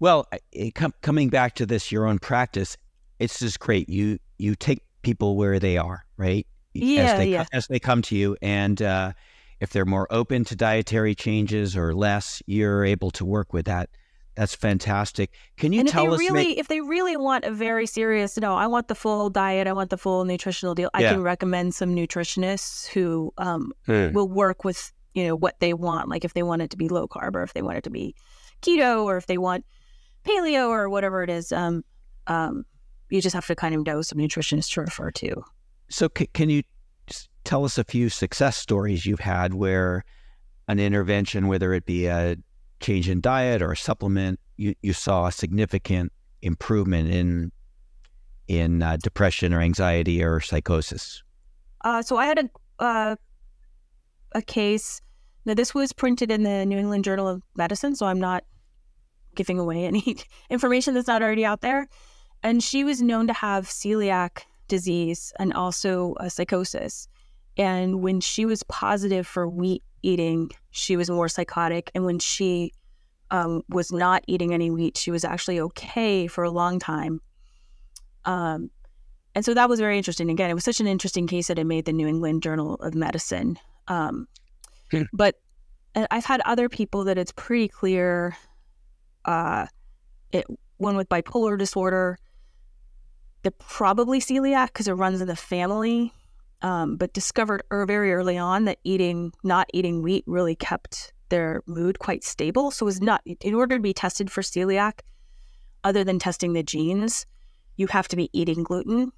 Well, it, com coming back to this, your own practice, it's just great. You, you take people where they are, right? Yeah, as they, yeah. as they come to you, and uh, if they're more open to dietary changes or less, you're able to work with that. That's fantastic. Can you and tell us? Really, if they really want a very serious, no, I want the full diet, I want the full nutritional deal, yeah. I can recommend some nutritionists who um, hmm. will work with, you know, what they want. Like if they want it to be low carb, or if they want it to be keto, or if they want paleo, or whatever it is. Um, um, you just have to kind of know some nutritionists to refer to. So c can you tell us a few success stories you've had where an intervention, whether it be a change in diet or a supplement, you, you saw a significant improvement in, in uh, depression or anxiety or psychosis? Uh, so I had a, uh, a case. Now, this was printed in the New England Journal of Medicine, so I'm not giving away any information that's not already out there. And she was known to have celiac disease and also a psychosis. And when she was positive for wheat eating, she was more psychotic. And when she um, was not eating any wheat, she was actually okay for a long time. Um, and so that was very interesting. Again, it was such an interesting case that it made the New England Journal of Medicine. Um, hmm. But I've had other people that it's pretty clear, uh, it, one with bipolar disorder, they're probably celiac because it runs in the family, um, but discovered er very early on that eating, not eating wheat really kept their mood quite stable. So it was not, in order to be tested for celiac, other than testing the genes, you have to be eating gluten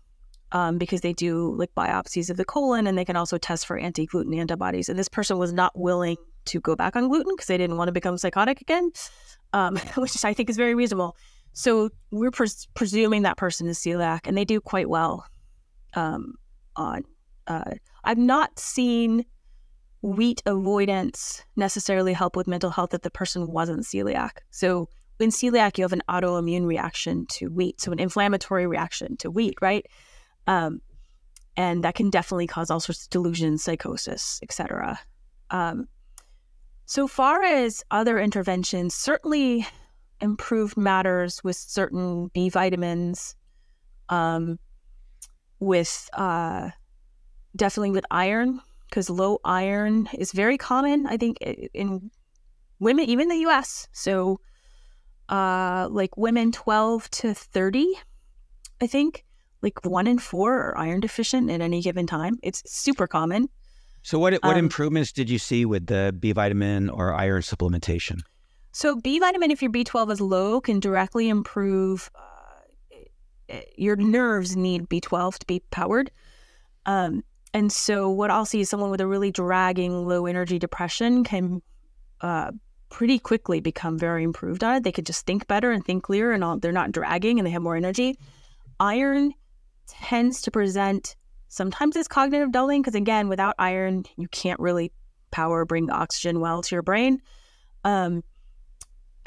um, because they do like biopsies of the colon, and they can also test for anti-gluten antibodies. And this person was not willing to go back on gluten because they didn't want to become psychotic again, um, which I think is very reasonable. So we're pres presuming that person is celiac, and they do quite well um, on. Uh, I've not seen wheat avoidance necessarily help with mental health if the person wasn't celiac. So in celiac, you have an autoimmune reaction to wheat, so an inflammatory reaction to wheat, right? Um, and that can definitely cause all sorts of delusions, psychosis, et cetera. Um, so far as other interventions, certainly improved matters with certain B vitamins, um, with uh, definitely with iron, because low iron is very common, I think, in women, even the U S. So uh, like women twelve to thirty, I think, like one in four are iron deficient at any given time. It's super common. So what, what um, improvements did you see with the B vitamin or iron supplementation? So B vitamin, if your B twelve is low, can directly improve, uh, your nerves need B twelve to be powered. Um, and so what I'll see is someone with a really dragging low energy depression can uh, pretty quickly become very improved on it. They could just think better and think clearer, and all, they're not dragging and they have more energy. Iron tends to present sometimes as cognitive dulling, because again, without iron, you can't really power, bring oxygen well to your brain. Um,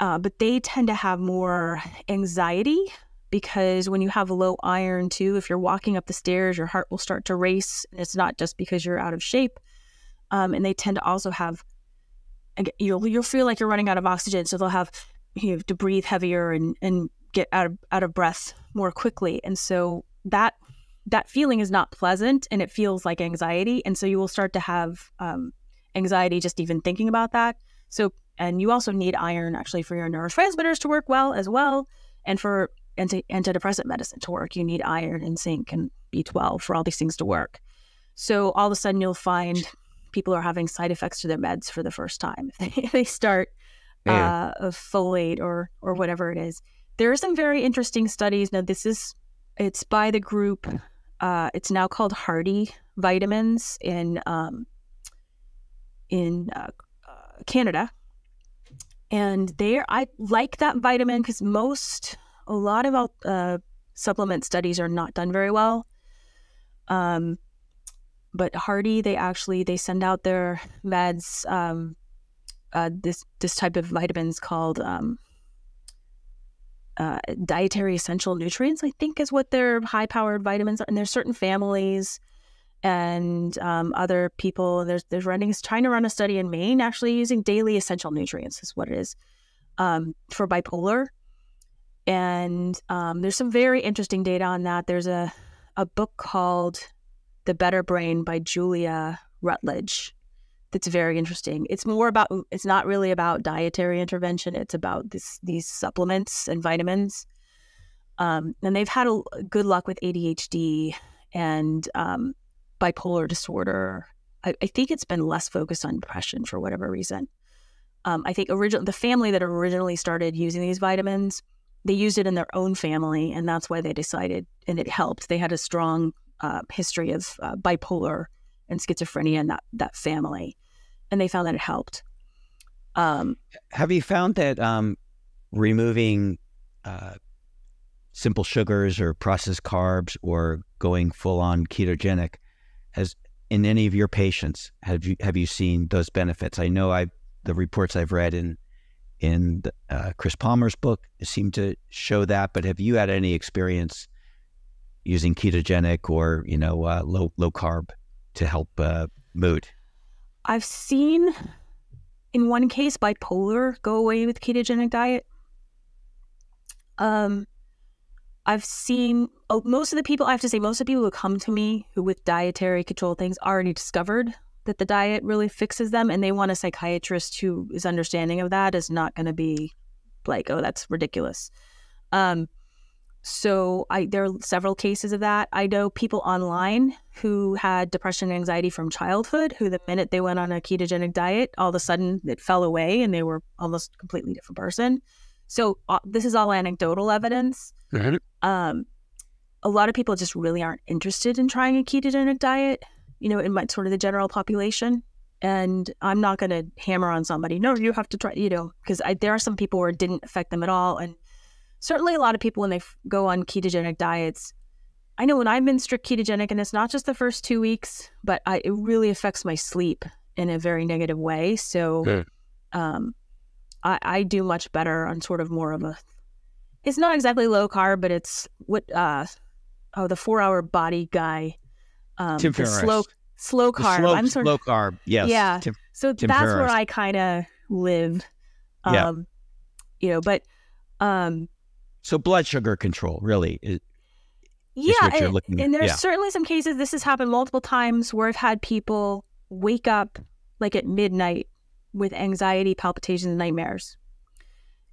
Uh, but they tend to have more anxiety, because when you have low iron too, if you're walking up the stairs, your heart will start to race. And it's not just because you're out of shape. Um, and they tend to also have, you'll, you'll feel like you're running out of oxygen. So they'll have, you have to breathe heavier and, and get out of, out of breath more quickly. And so that, that feeling is not pleasant, and it feels like anxiety. And so you will start to have um, anxiety just even thinking about that. So And you also need iron actually for your neurotransmitters to work well as well. And for anti antidepressant medicine to work, you need iron and zinc and B twelve for all these things to work. So all of a sudden you'll find people are having side effects to their meds for the first time. If they start yeah. uh, a folate or, or whatever it is. There are some very interesting studies. Now this is, it's by the group, uh, it's now called Hardy Vitamins in, um, in uh, uh, Canada. And there, I like that vitamin because most, a lot of uh, supplement studies are not done very well. Um, but Hardy, they actually, they send out their meds, um, uh, this, this type of vitamins called um, uh, dietary essential nutrients, I think is what their high powered vitamins are. And there's certain families and um, other people, there's there's running trying to run a study in Maine actually using daily essential nutrients is what it is um, for bipolar, and um, there's some very interesting data on that. There's a a book called The Better Brain by Julia Rutledge that's very interesting. It's more about, it's not really about dietary intervention. It's about this these supplements and vitamins, um, and they've had a good luck with A D H D and um, bipolar disorder. I, I think it's been less focused on depression for whatever reason. Um, I think original the family that originally started using these vitamins, they used it in their own family, and that's why they decided, and it helped. They had a strong uh, history of uh, bipolar and schizophrenia in that that family, and they found that it helped. Um, Have you found that um, removing uh, simple sugars or processed carbs or going full on ketogenic, has in any of your patients, have you have you seen those benefits? I know I the reports I've read in in the, uh, Chris Palmer's book seem to show that, but have you had any experience using ketogenic or you know uh, low low carb to help uh, mood? I've seen in one case bipolar go away with ketogenic diet. Um. I've seen oh, most of the people, I have to say, most of the people who come to me who with dietary control things already discovered that the diet really fixes them, and they want a psychiatrist who is understanding of that is not going to be like, oh, that's ridiculous. Um, so I, there are several cases of that. I know people online who had depression and anxiety from childhood who the minute they went on a ketogenic diet, all of a sudden it fell away and they were almost a completely different person. So uh, this is all anecdotal evidence. Mm-hmm. Um, a lot of people just really aren't interested in trying a ketogenic diet, you know, in my, sort of the general population. And I'm not going to hammer on somebody, no, you have to try, you know, because there are some people where it didn't affect them at all. And certainly a lot of people when they go on ketogenic diets, I know when I've been strict ketogenic, and it's not just the first two weeks, but I, it really affects my sleep in a very negative way. So okay. um, I, I do much better on sort of more of a, it's not exactly low carb, but it's what, uh, oh, the four hour body guy, um, Tim Ferriss. slow, slow carb. Slow, I'm sort of, low carb. Yes. Yeah. Tim, so Tim that's Ferriss. Where I kind of live, um, yeah. you know, but, um, so blood sugar control really is. Yeah, and, and there's yeah. certainly some cases, this has happened multiple times where I've had people wake up like at midnight with anxiety, palpitations, and nightmares.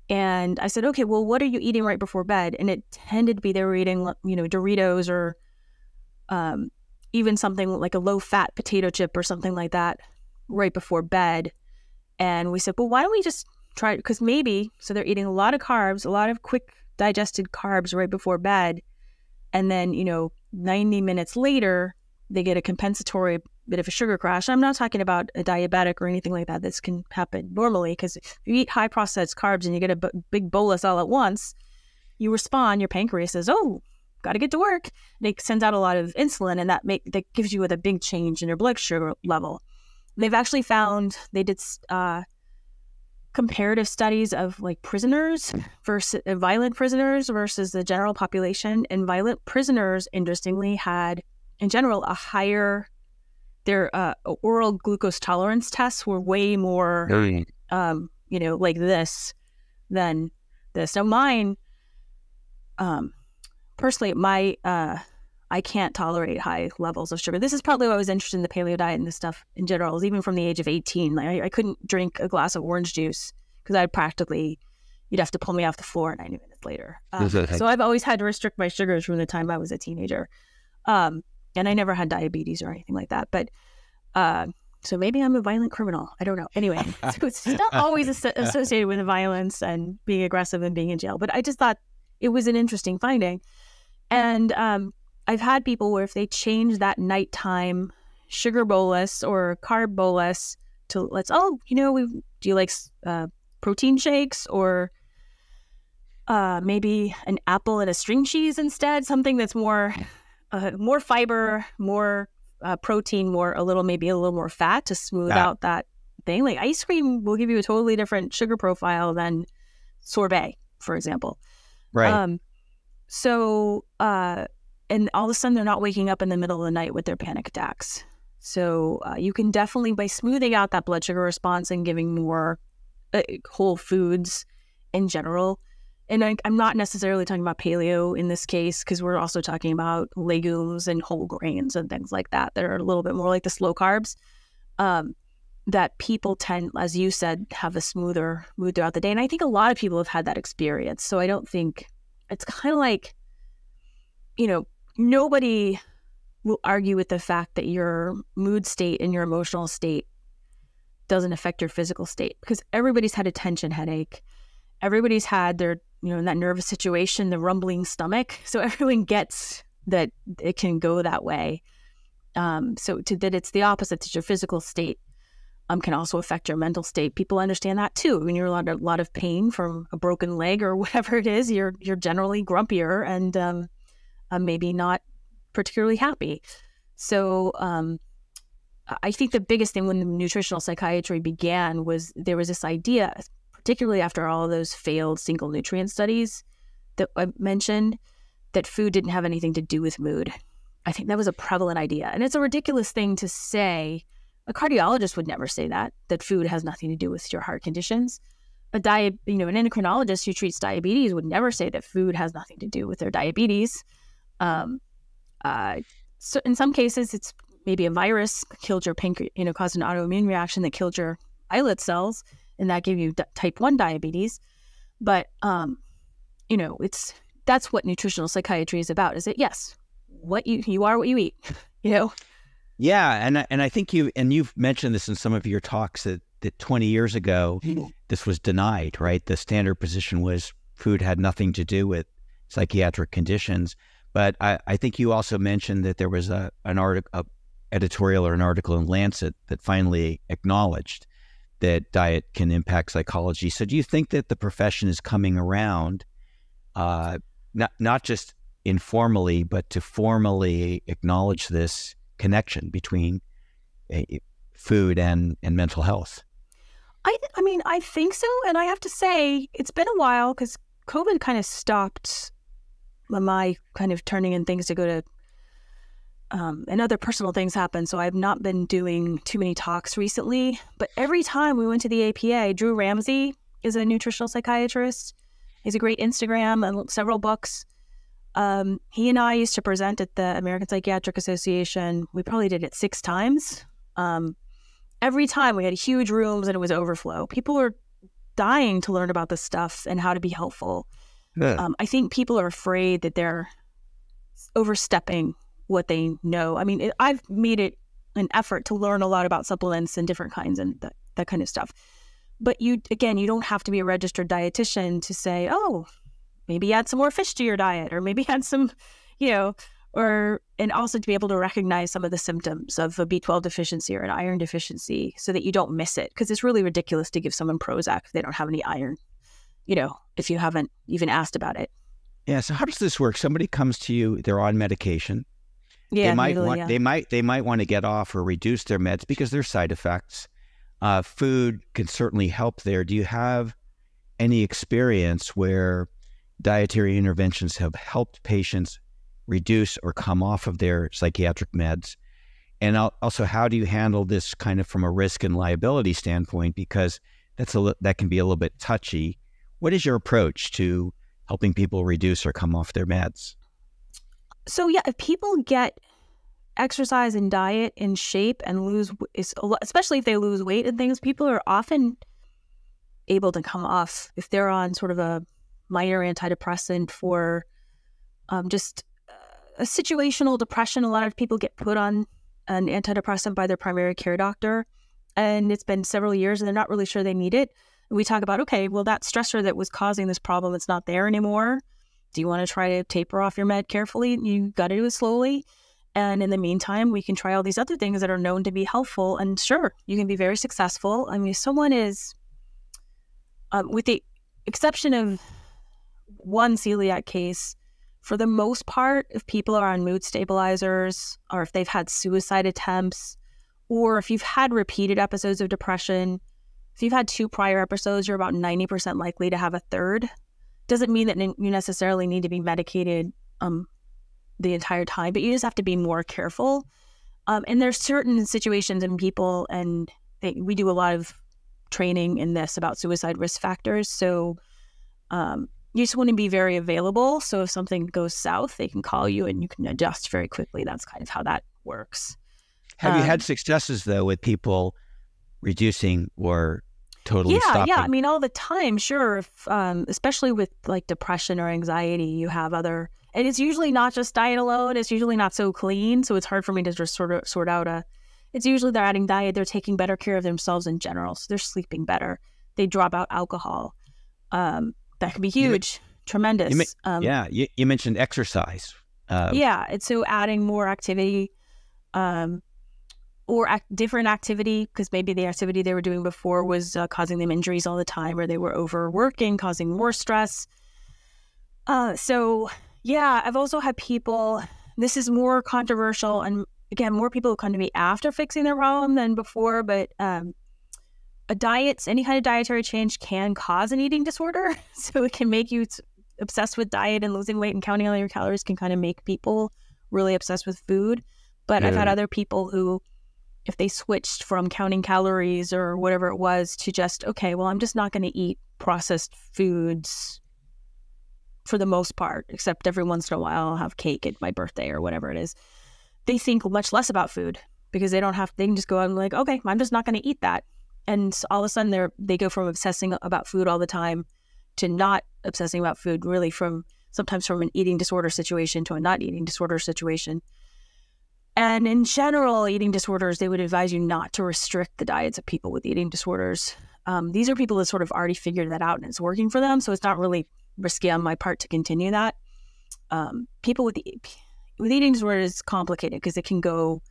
And I said, okay, well, what are you eating right before bed? And it tended to be they were eating, you know, Doritos or um, even something like a low-fat potato chip or something like that right before bed. And we said, well, why don't we just try it? Because maybe, so they're eating a lot of carbs, a lot of quick digested carbs right before bed. And then, you know, ninety minutes later, they get a compensatory bit of a sugar crash. I'm not talking about a diabetic or anything like that. This can happen normally because if you eat high processed carbs and you get a b big bolus all at once, you respond, your pancreas says, oh, got to get to work. And it sends out a lot of insulin, and that, make, that gives you with a big change in your blood sugar level. They've actually found, they did uh, comparative studies of like prisoners versus uh, violent prisoners versus the general population, and violent prisoners, interestingly, had in general a higher, their uh, oral glucose tolerance tests were way more mm. um, you know, like this than this. Now mine, um, personally, my uh, I can't tolerate high levels of sugar. This is probably why I was interested in the paleo diet and this stuff in general, even from the age of eighteen. Like I, I couldn't drink a glass of orange juice because I'd practically, you'd have to pull me off the floor ninety minutes later. Um, so I've always had to restrict my sugars from the time I was a teenager. Um, and I never had diabetes or anything like that. But uh, so maybe I'm a violent criminal. I don't know. Anyway, so it's not always as associated with violence and being aggressive and being in jail. But I just thought it was an interesting finding. And um, I've had people where if they change that nighttime sugar bolus or carb bolus to let's, oh, you know, we do you like uh, protein shakes or uh, maybe an apple and a string cheese instead, something that's more, uh, more fiber, more uh, protein, more a little, maybe a little more fat to smooth that. out that thing. Like ice cream will give you a totally different sugar profile than sorbet, for example. Right. Um, so, uh, and all of a sudden they're not waking up in the middle of the night with their panic attacks. So uh, you can definitely, by smoothing out that blood sugar response and giving more uh, whole foods in general, and I, I'm not necessarily talking about paleo in this case because we're also talking about legumes and whole grains and things like that that are a little bit more like the slow carbs, um, that people tend, as you said, have a smoother mood throughout the day. And I think a lot of people have had that experience. So I don't think, it's kind of like, you know, nobody will argue with the fact that your mood state and your emotional state doesn't affect your physical state, because everybody's had a tension headache. Everybody's had their, you know, in that nervous situation, the rumbling stomach. So everyone gets that it can go that way. Um, so to, that it's the opposite, that your physical state um, can also affect your mental state. People understand that too. When you're a lot, a lot of pain from a broken leg or whatever it is, you're, you're generally grumpier and, um, Uh, maybe not particularly happy. So um, I think the biggest thing when the nutritional psychiatry began was there was this idea, particularly after all of those failed single nutrient studies that I mentioned, that food didn't have anything to do with mood. I think that was a prevalent idea. And it's a ridiculous thing to say. A cardiologist would never say that, that food has nothing to do with your heart conditions. A diet, you know, an endocrinologist who treats diabetes would never say that food has nothing to do with their diabetes. Um, uh, so in some cases, it's maybe a virus killed your pancreas, you know, caused an autoimmune reaction that killed your islet cells, and that gave you type one diabetes. But, um, you know, it's, that's what nutritional psychiatry is about. Is it? Yes. What you, you are what you eat, you know? Yeah. And, and I think you, and you've mentioned this in some of your talks that, that twenty years ago, this was denied, right? The standard position was food had nothing to do with psychiatric conditions. But I, I think you also mentioned that there was a an article, editorial or an article in Lancet that finally acknowledged that diet can impact psychology. So do you think that the profession is coming around uh, not not just informally, but to formally acknowledge this connection between uh, food and, and mental health? I, I mean, I think so. And I have to say, it's been a while because COVID kind of stopped my kind of turning in things to go to, um, and other personal things happened. So I've not been doing too many talks recently, but every time we went to the A P A, Drew Ramsey is a nutritional psychiatrist. He's a great Instagram and several books. Um, he and I used to present at the American Psychiatric Association. We probably did it six times. Um, every time we had huge rooms and it was overflow. People were dying to learn about this stuff and how to be helpful. Yeah. Um, I think people are afraid that they're overstepping what they know. I mean, it, I've made it an effort to learn a lot about supplements and different kinds and that, that kind of stuff. But you, again, you don't have to be a registered dietitian to say, oh, maybe add some more fish to your diet, or maybe add some, you know, or, and also to be able to recognize some of the symptoms of a B twelve deficiency or an iron deficiency so that you don't miss it. Because it's really ridiculous to give someone Prozac if they don't have any iron, you know, if you haven't even asked about it. Yeah. So how does this work? Somebody comes to you, they're on medication. Yeah. They might, usually, want, yeah. they might, they might want to get off or reduce their meds because there's side effects. Uh, food can certainly help there. Do you have any experience where dietary interventions have helped patients reduce or come off of their psychiatric meds? And also, how do you handle this kind of from a risk and liability standpoint? Because that's a that can be a little bit touchy. What is your approach to helping people reduce or come off their meds? So yeah, if people get exercise and diet in shape and lose, especially if they lose weight and things, people are often able to come off if they're on sort of a minor antidepressant for um, just a situational depression. A lot of people get put on an antidepressant by their primary care doctor, and it's been several years and they're not really sure they need it. We talk about, okay, well, that stressor that was causing this problem, it's not there anymore. Do you want to try to taper off your med carefully? You got to do it slowly. And in the meantime, we can try all these other things that are known to be helpful. And sure, you can be very successful. I mean, if someone is, uh, with the exception of one celiac case, for the most part, if people are on mood stabilizers, or if they've had suicide attempts, or if you've had repeated episodes of depression, if you've had two prior episodes, you're about ninety percent likely to have a third. Doesn't mean that you necessarily need to be medicated um, the entire time, but you just have to be more careful. Um, and there's certain situations in people, and they, we do a lot of training in this about suicide risk factors. So, um, you just want to be very available. So if something goes south, they can call you and you can adjust very quickly. That's kind of how that works. Have um, you had successes, though, with people reducing or totally yeah, stopping? Yeah, I mean, all the time, sure. If, um, especially with like depression or anxiety, you have other, and it's usually not just diet alone. It's usually not so clean. So it's hard for me to just sort of sort out a, it's usually they're adding diet. They're taking better care of themselves in general. So they're sleeping better. They drop out alcohol. Um, That can be huge, you, tremendous. You, um, yeah, you, you mentioned exercise. Um, yeah, and so adding more activity um, or act, different activity, because maybe the activity they were doing before was uh, causing them injuries all the time, or they were overworking, causing more stress. Uh, so yeah, I've also had people, this is more controversial, and again, more people come to me after fixing their problem than before, but um, A diet, any kind of dietary change can cause an eating disorder. So it can make you obsessed with diet, and losing weight and counting all your calories can kind of make people really obsessed with food. But yeah. I've had other people who, if they switched from counting calories or whatever it was to just, okay, well, I'm just not going to eat processed foods for the most part, except every once in a while I'll have cake at my birthday or whatever it is. They think much less about food because they don't have, they can just go out and like, okay, I'm just not going to eat that. And all of a sudden, they they go from obsessing about food all the time to not obsessing about food, really from sometimes from an eating disorder situation to a not eating disorder situation. And in general, eating disorders, they would advise you not to restrict the diets of people with eating disorders. Um, these are people that sort of already figured that out and it's working for them. So it's not really risky on my part to continue that. Um, people with, with eating disorders is complicated because it can go...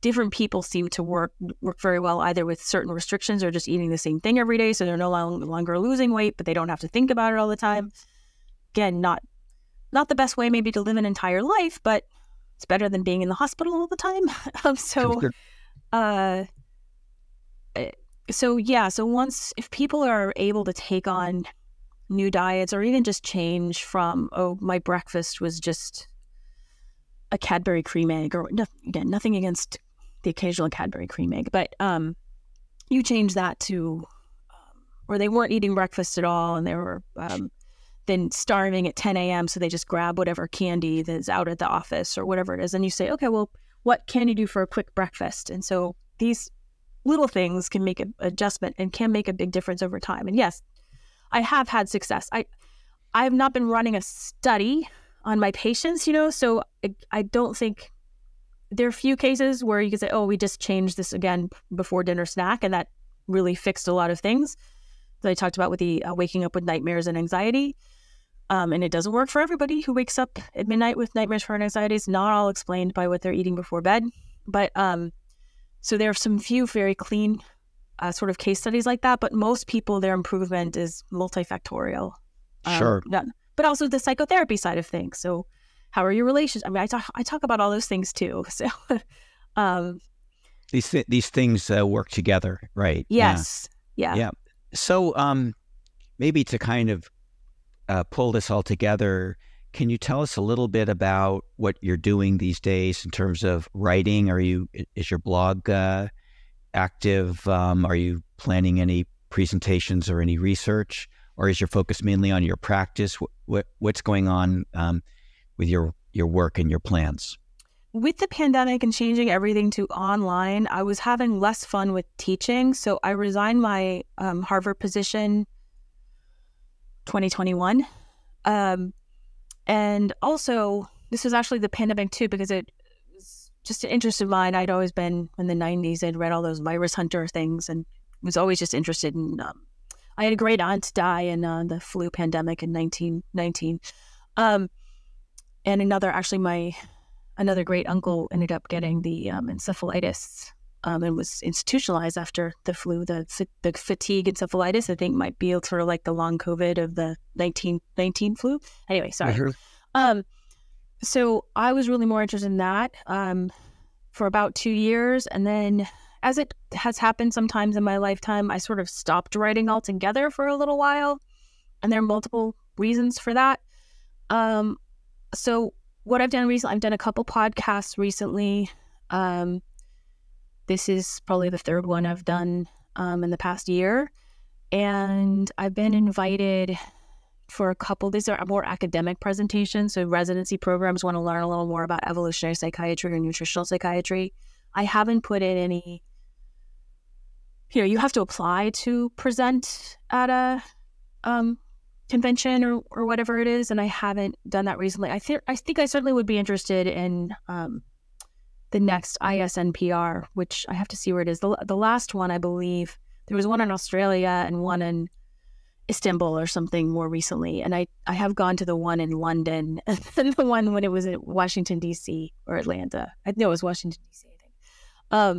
Different people seem to work work very well either with certain restrictions or just eating the same thing every day, so they're no longer losing weight, but they don't have to think about it all the time. Again, not not the best way maybe to live an entire life, but it's better than being in the hospital all the time. so, uh, so yeah, so once, if people are able to take on new diets or even just change from, oh, my breakfast was just a Cadbury cream egg, or no, again, nothing against the occasional Cadbury cream egg, but um, you change that to, um, or they weren't eating breakfast at all and they were um, then starving at ten A M So they just grab whatever candy that's out at the office or whatever it is. And you say, okay, well, what can you do for a quick breakfast? And so these little things can make an adjustment and can make a big difference over time. And yes, I have had success. I, I have not been running a study on my patients, you know, so I, I don't think there are few cases where you can say, oh, we just changed this again before dinner snack, and that really fixed a lot of things that I talked about with the uh, waking up with nightmares and anxiety. Um, and it doesn't work for everybody who wakes up at midnight with nightmares for anxiety. It's not all explained by what they're eating before bed. But um, so there are some few very clean uh, sort of case studies like that. But most people, their improvement is multifactorial. Um, sure. Not, but also the psychotherapy side of things. So how are your relations? I mean, I talk, I talk about all those things too. So um, these, th these things uh, work together, right? Yes. Yeah. Yeah. Yeah. So um, maybe to kind of Uh, pull this all together, can you tell us a little bit about what you're doing these days in terms of writing? Are you, is your blog uh, active? Um, are you planning any presentations or any research, or is your focus mainly on your practice? What, what what's going on um, with your your work and your plans? With the pandemic and changing everything to online, I was having less fun with teaching, so I resigned my um, Harvard position. twenty twenty-one. Um, and also, this was actually the pandemic too, because it was just an interest of mine. I'd always been in the nineties. I'd read all those virus hunter things and was always just interested in, um, I had a great aunt die in uh, the flu pandemic in nineteen nineteen. Um, and another, actually my, another great uncle ended up getting the um, encephalitis Um, and was institutionalized after the flu. The, the fatigue encephalitis, I think, might be sort of like the long COVID of the nineteen nineteen flu. Anyway, sorry. Mm-hmm. um, so I was really more interested in that um, for about two years. And then, as it has happened sometimes in my lifetime, I sort of stopped writing altogether for a little while. And there are multiple reasons for that. Um, so what I've done recently, I've done a couple podcasts recently. Um This is probably the third one I've done um, in the past year. And I've been invited for a couple, these are more academic presentations. So residency programs want to learn a little more about evolutionary psychiatry or nutritional psychiatry. I haven't put in any, you know, you have to apply to present at a um, convention or, or whatever it is. And I haven't done that recently. I, th I think I certainly would be interested in um, the next I S N P R, which I have to see where it is. The, the last one, I believe, there was one in Australia and one in Istanbul or something more recently. And I, I have gone to the one in London and the one when it was in Washington, D C or Atlanta. I know it was Washington, D C, I think. Um,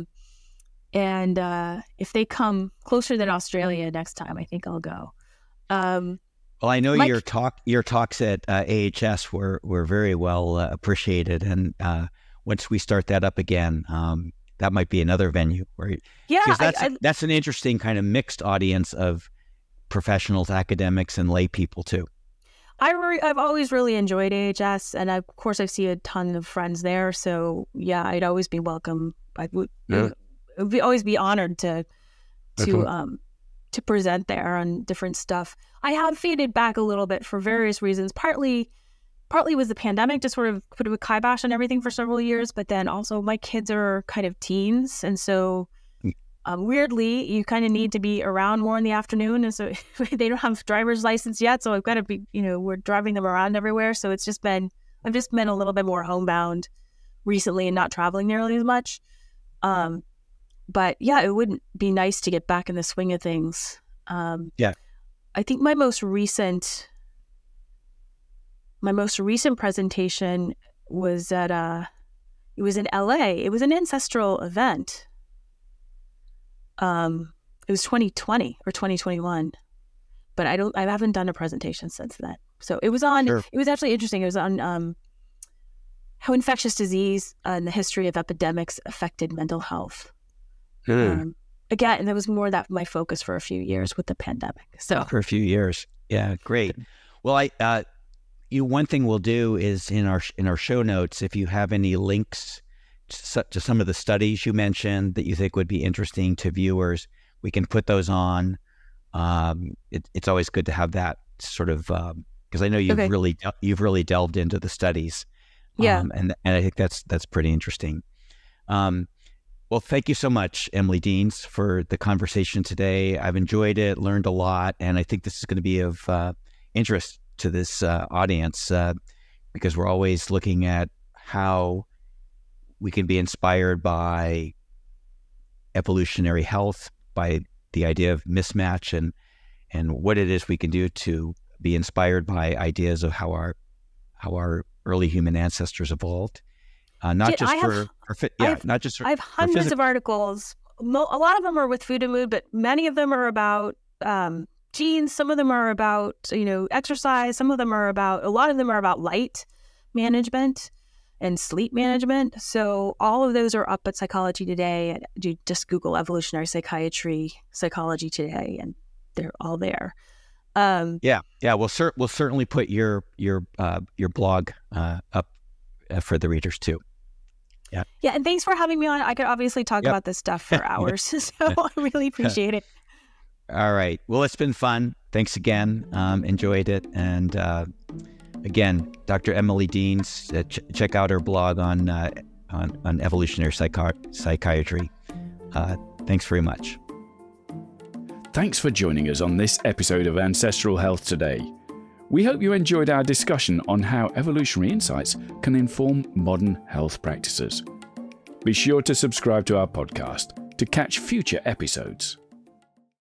and uh, if they come closer than Australia next time, I think I'll go. Um, well, I know Mike, your talk, your talks at uh, A H S were, were very well uh, appreciated. And uh, once we start that up again, um, that might be another venue, right? Yeah. Because that's, I, I, that's an interesting kind of mixed audience of professionals, academics, and lay people too. I re I've always really enjoyed A H S, and I, of course I see a ton of friends there. So yeah, I'd always be welcome. I would, yeah. I would always be honored to, to, um, to present there on different stuff. I have faded back a little bit for various reasons, partly Partly was the pandemic, just sort of put a kibosh on everything for several years. But then also my kids are kind of teens. And so um, weirdly, you kind of need to be around more in the afternoon. And so they don't have driver's license yet. So I've got to be, you know, we're driving them around everywhere. So it's just been, I've just been a little bit more homebound recently and not traveling nearly as much. Um, but yeah, it would be nice to get back in the swing of things. Um, yeah. I think my most recent... My most recent presentation was at uh it was in L A. It was an ancestral event. Um it was twenty twenty or twenty twenty-one. But I don't I haven't done a presentation since then. So it was on, sure. It was actually interesting. It was on um, how infectious disease and the history of epidemics affected mental health. Mm. Um, again, and that was more that my focus for a few years with the pandemic. So for a few years. Yeah. Great. Well, I, uh, you, one thing we'll do is in our, in our show notes, if you have any links to, to some of the studies you mentioned that you think would be interesting to viewers, we can put those on. Um, it, it's always good to have that sort of, um, because I know you've okay. really you've really delved into the studies, yeah, um, and and I think that's that's pretty interesting. Um, well, thank you so much, Emily Deans, for the conversation today. I've enjoyed it, learned a lot, and I think this is going to be of uh, interest to this uh, audience uh, because we're always looking at how we can be inspired by evolutionary health, by the idea of mismatch, and and what it is we can do to be inspired by ideas of how our how our early human ancestors evolved, uh, not Did, just I for have, our fit, yeah, have, not just for, I have hundreds for of articles. Mo a lot of them are with food and mood, but many of them are about um, genes. Some of them are about you know exercise. Some of them are about a lot of them are about light management and sleep management. So all of those are up at Psychology Today. You just Google evolutionary psychiatry, Psychology Today, and they're all there. Um, yeah, yeah, we'll cer we'll certainly put your your uh, your blog uh, up uh, for the readers too. Yeah, yeah, and thanks for having me on. I could obviously talk yep. about this stuff for hours, so I really appreciate it. All right, well, it's been fun. Thanks again. Um, enjoyed it, and uh, again, Doctor Emily Deans, uh, ch check out her blog on uh, on, on evolutionary psychi psychiatry. Uh, thanks very much. Thanks for joining us on this episode of Ancestral Health Today. We hope you enjoyed our discussion on how evolutionary insights can inform modern health practices. Be sure to subscribe to our podcast to catch future episodes.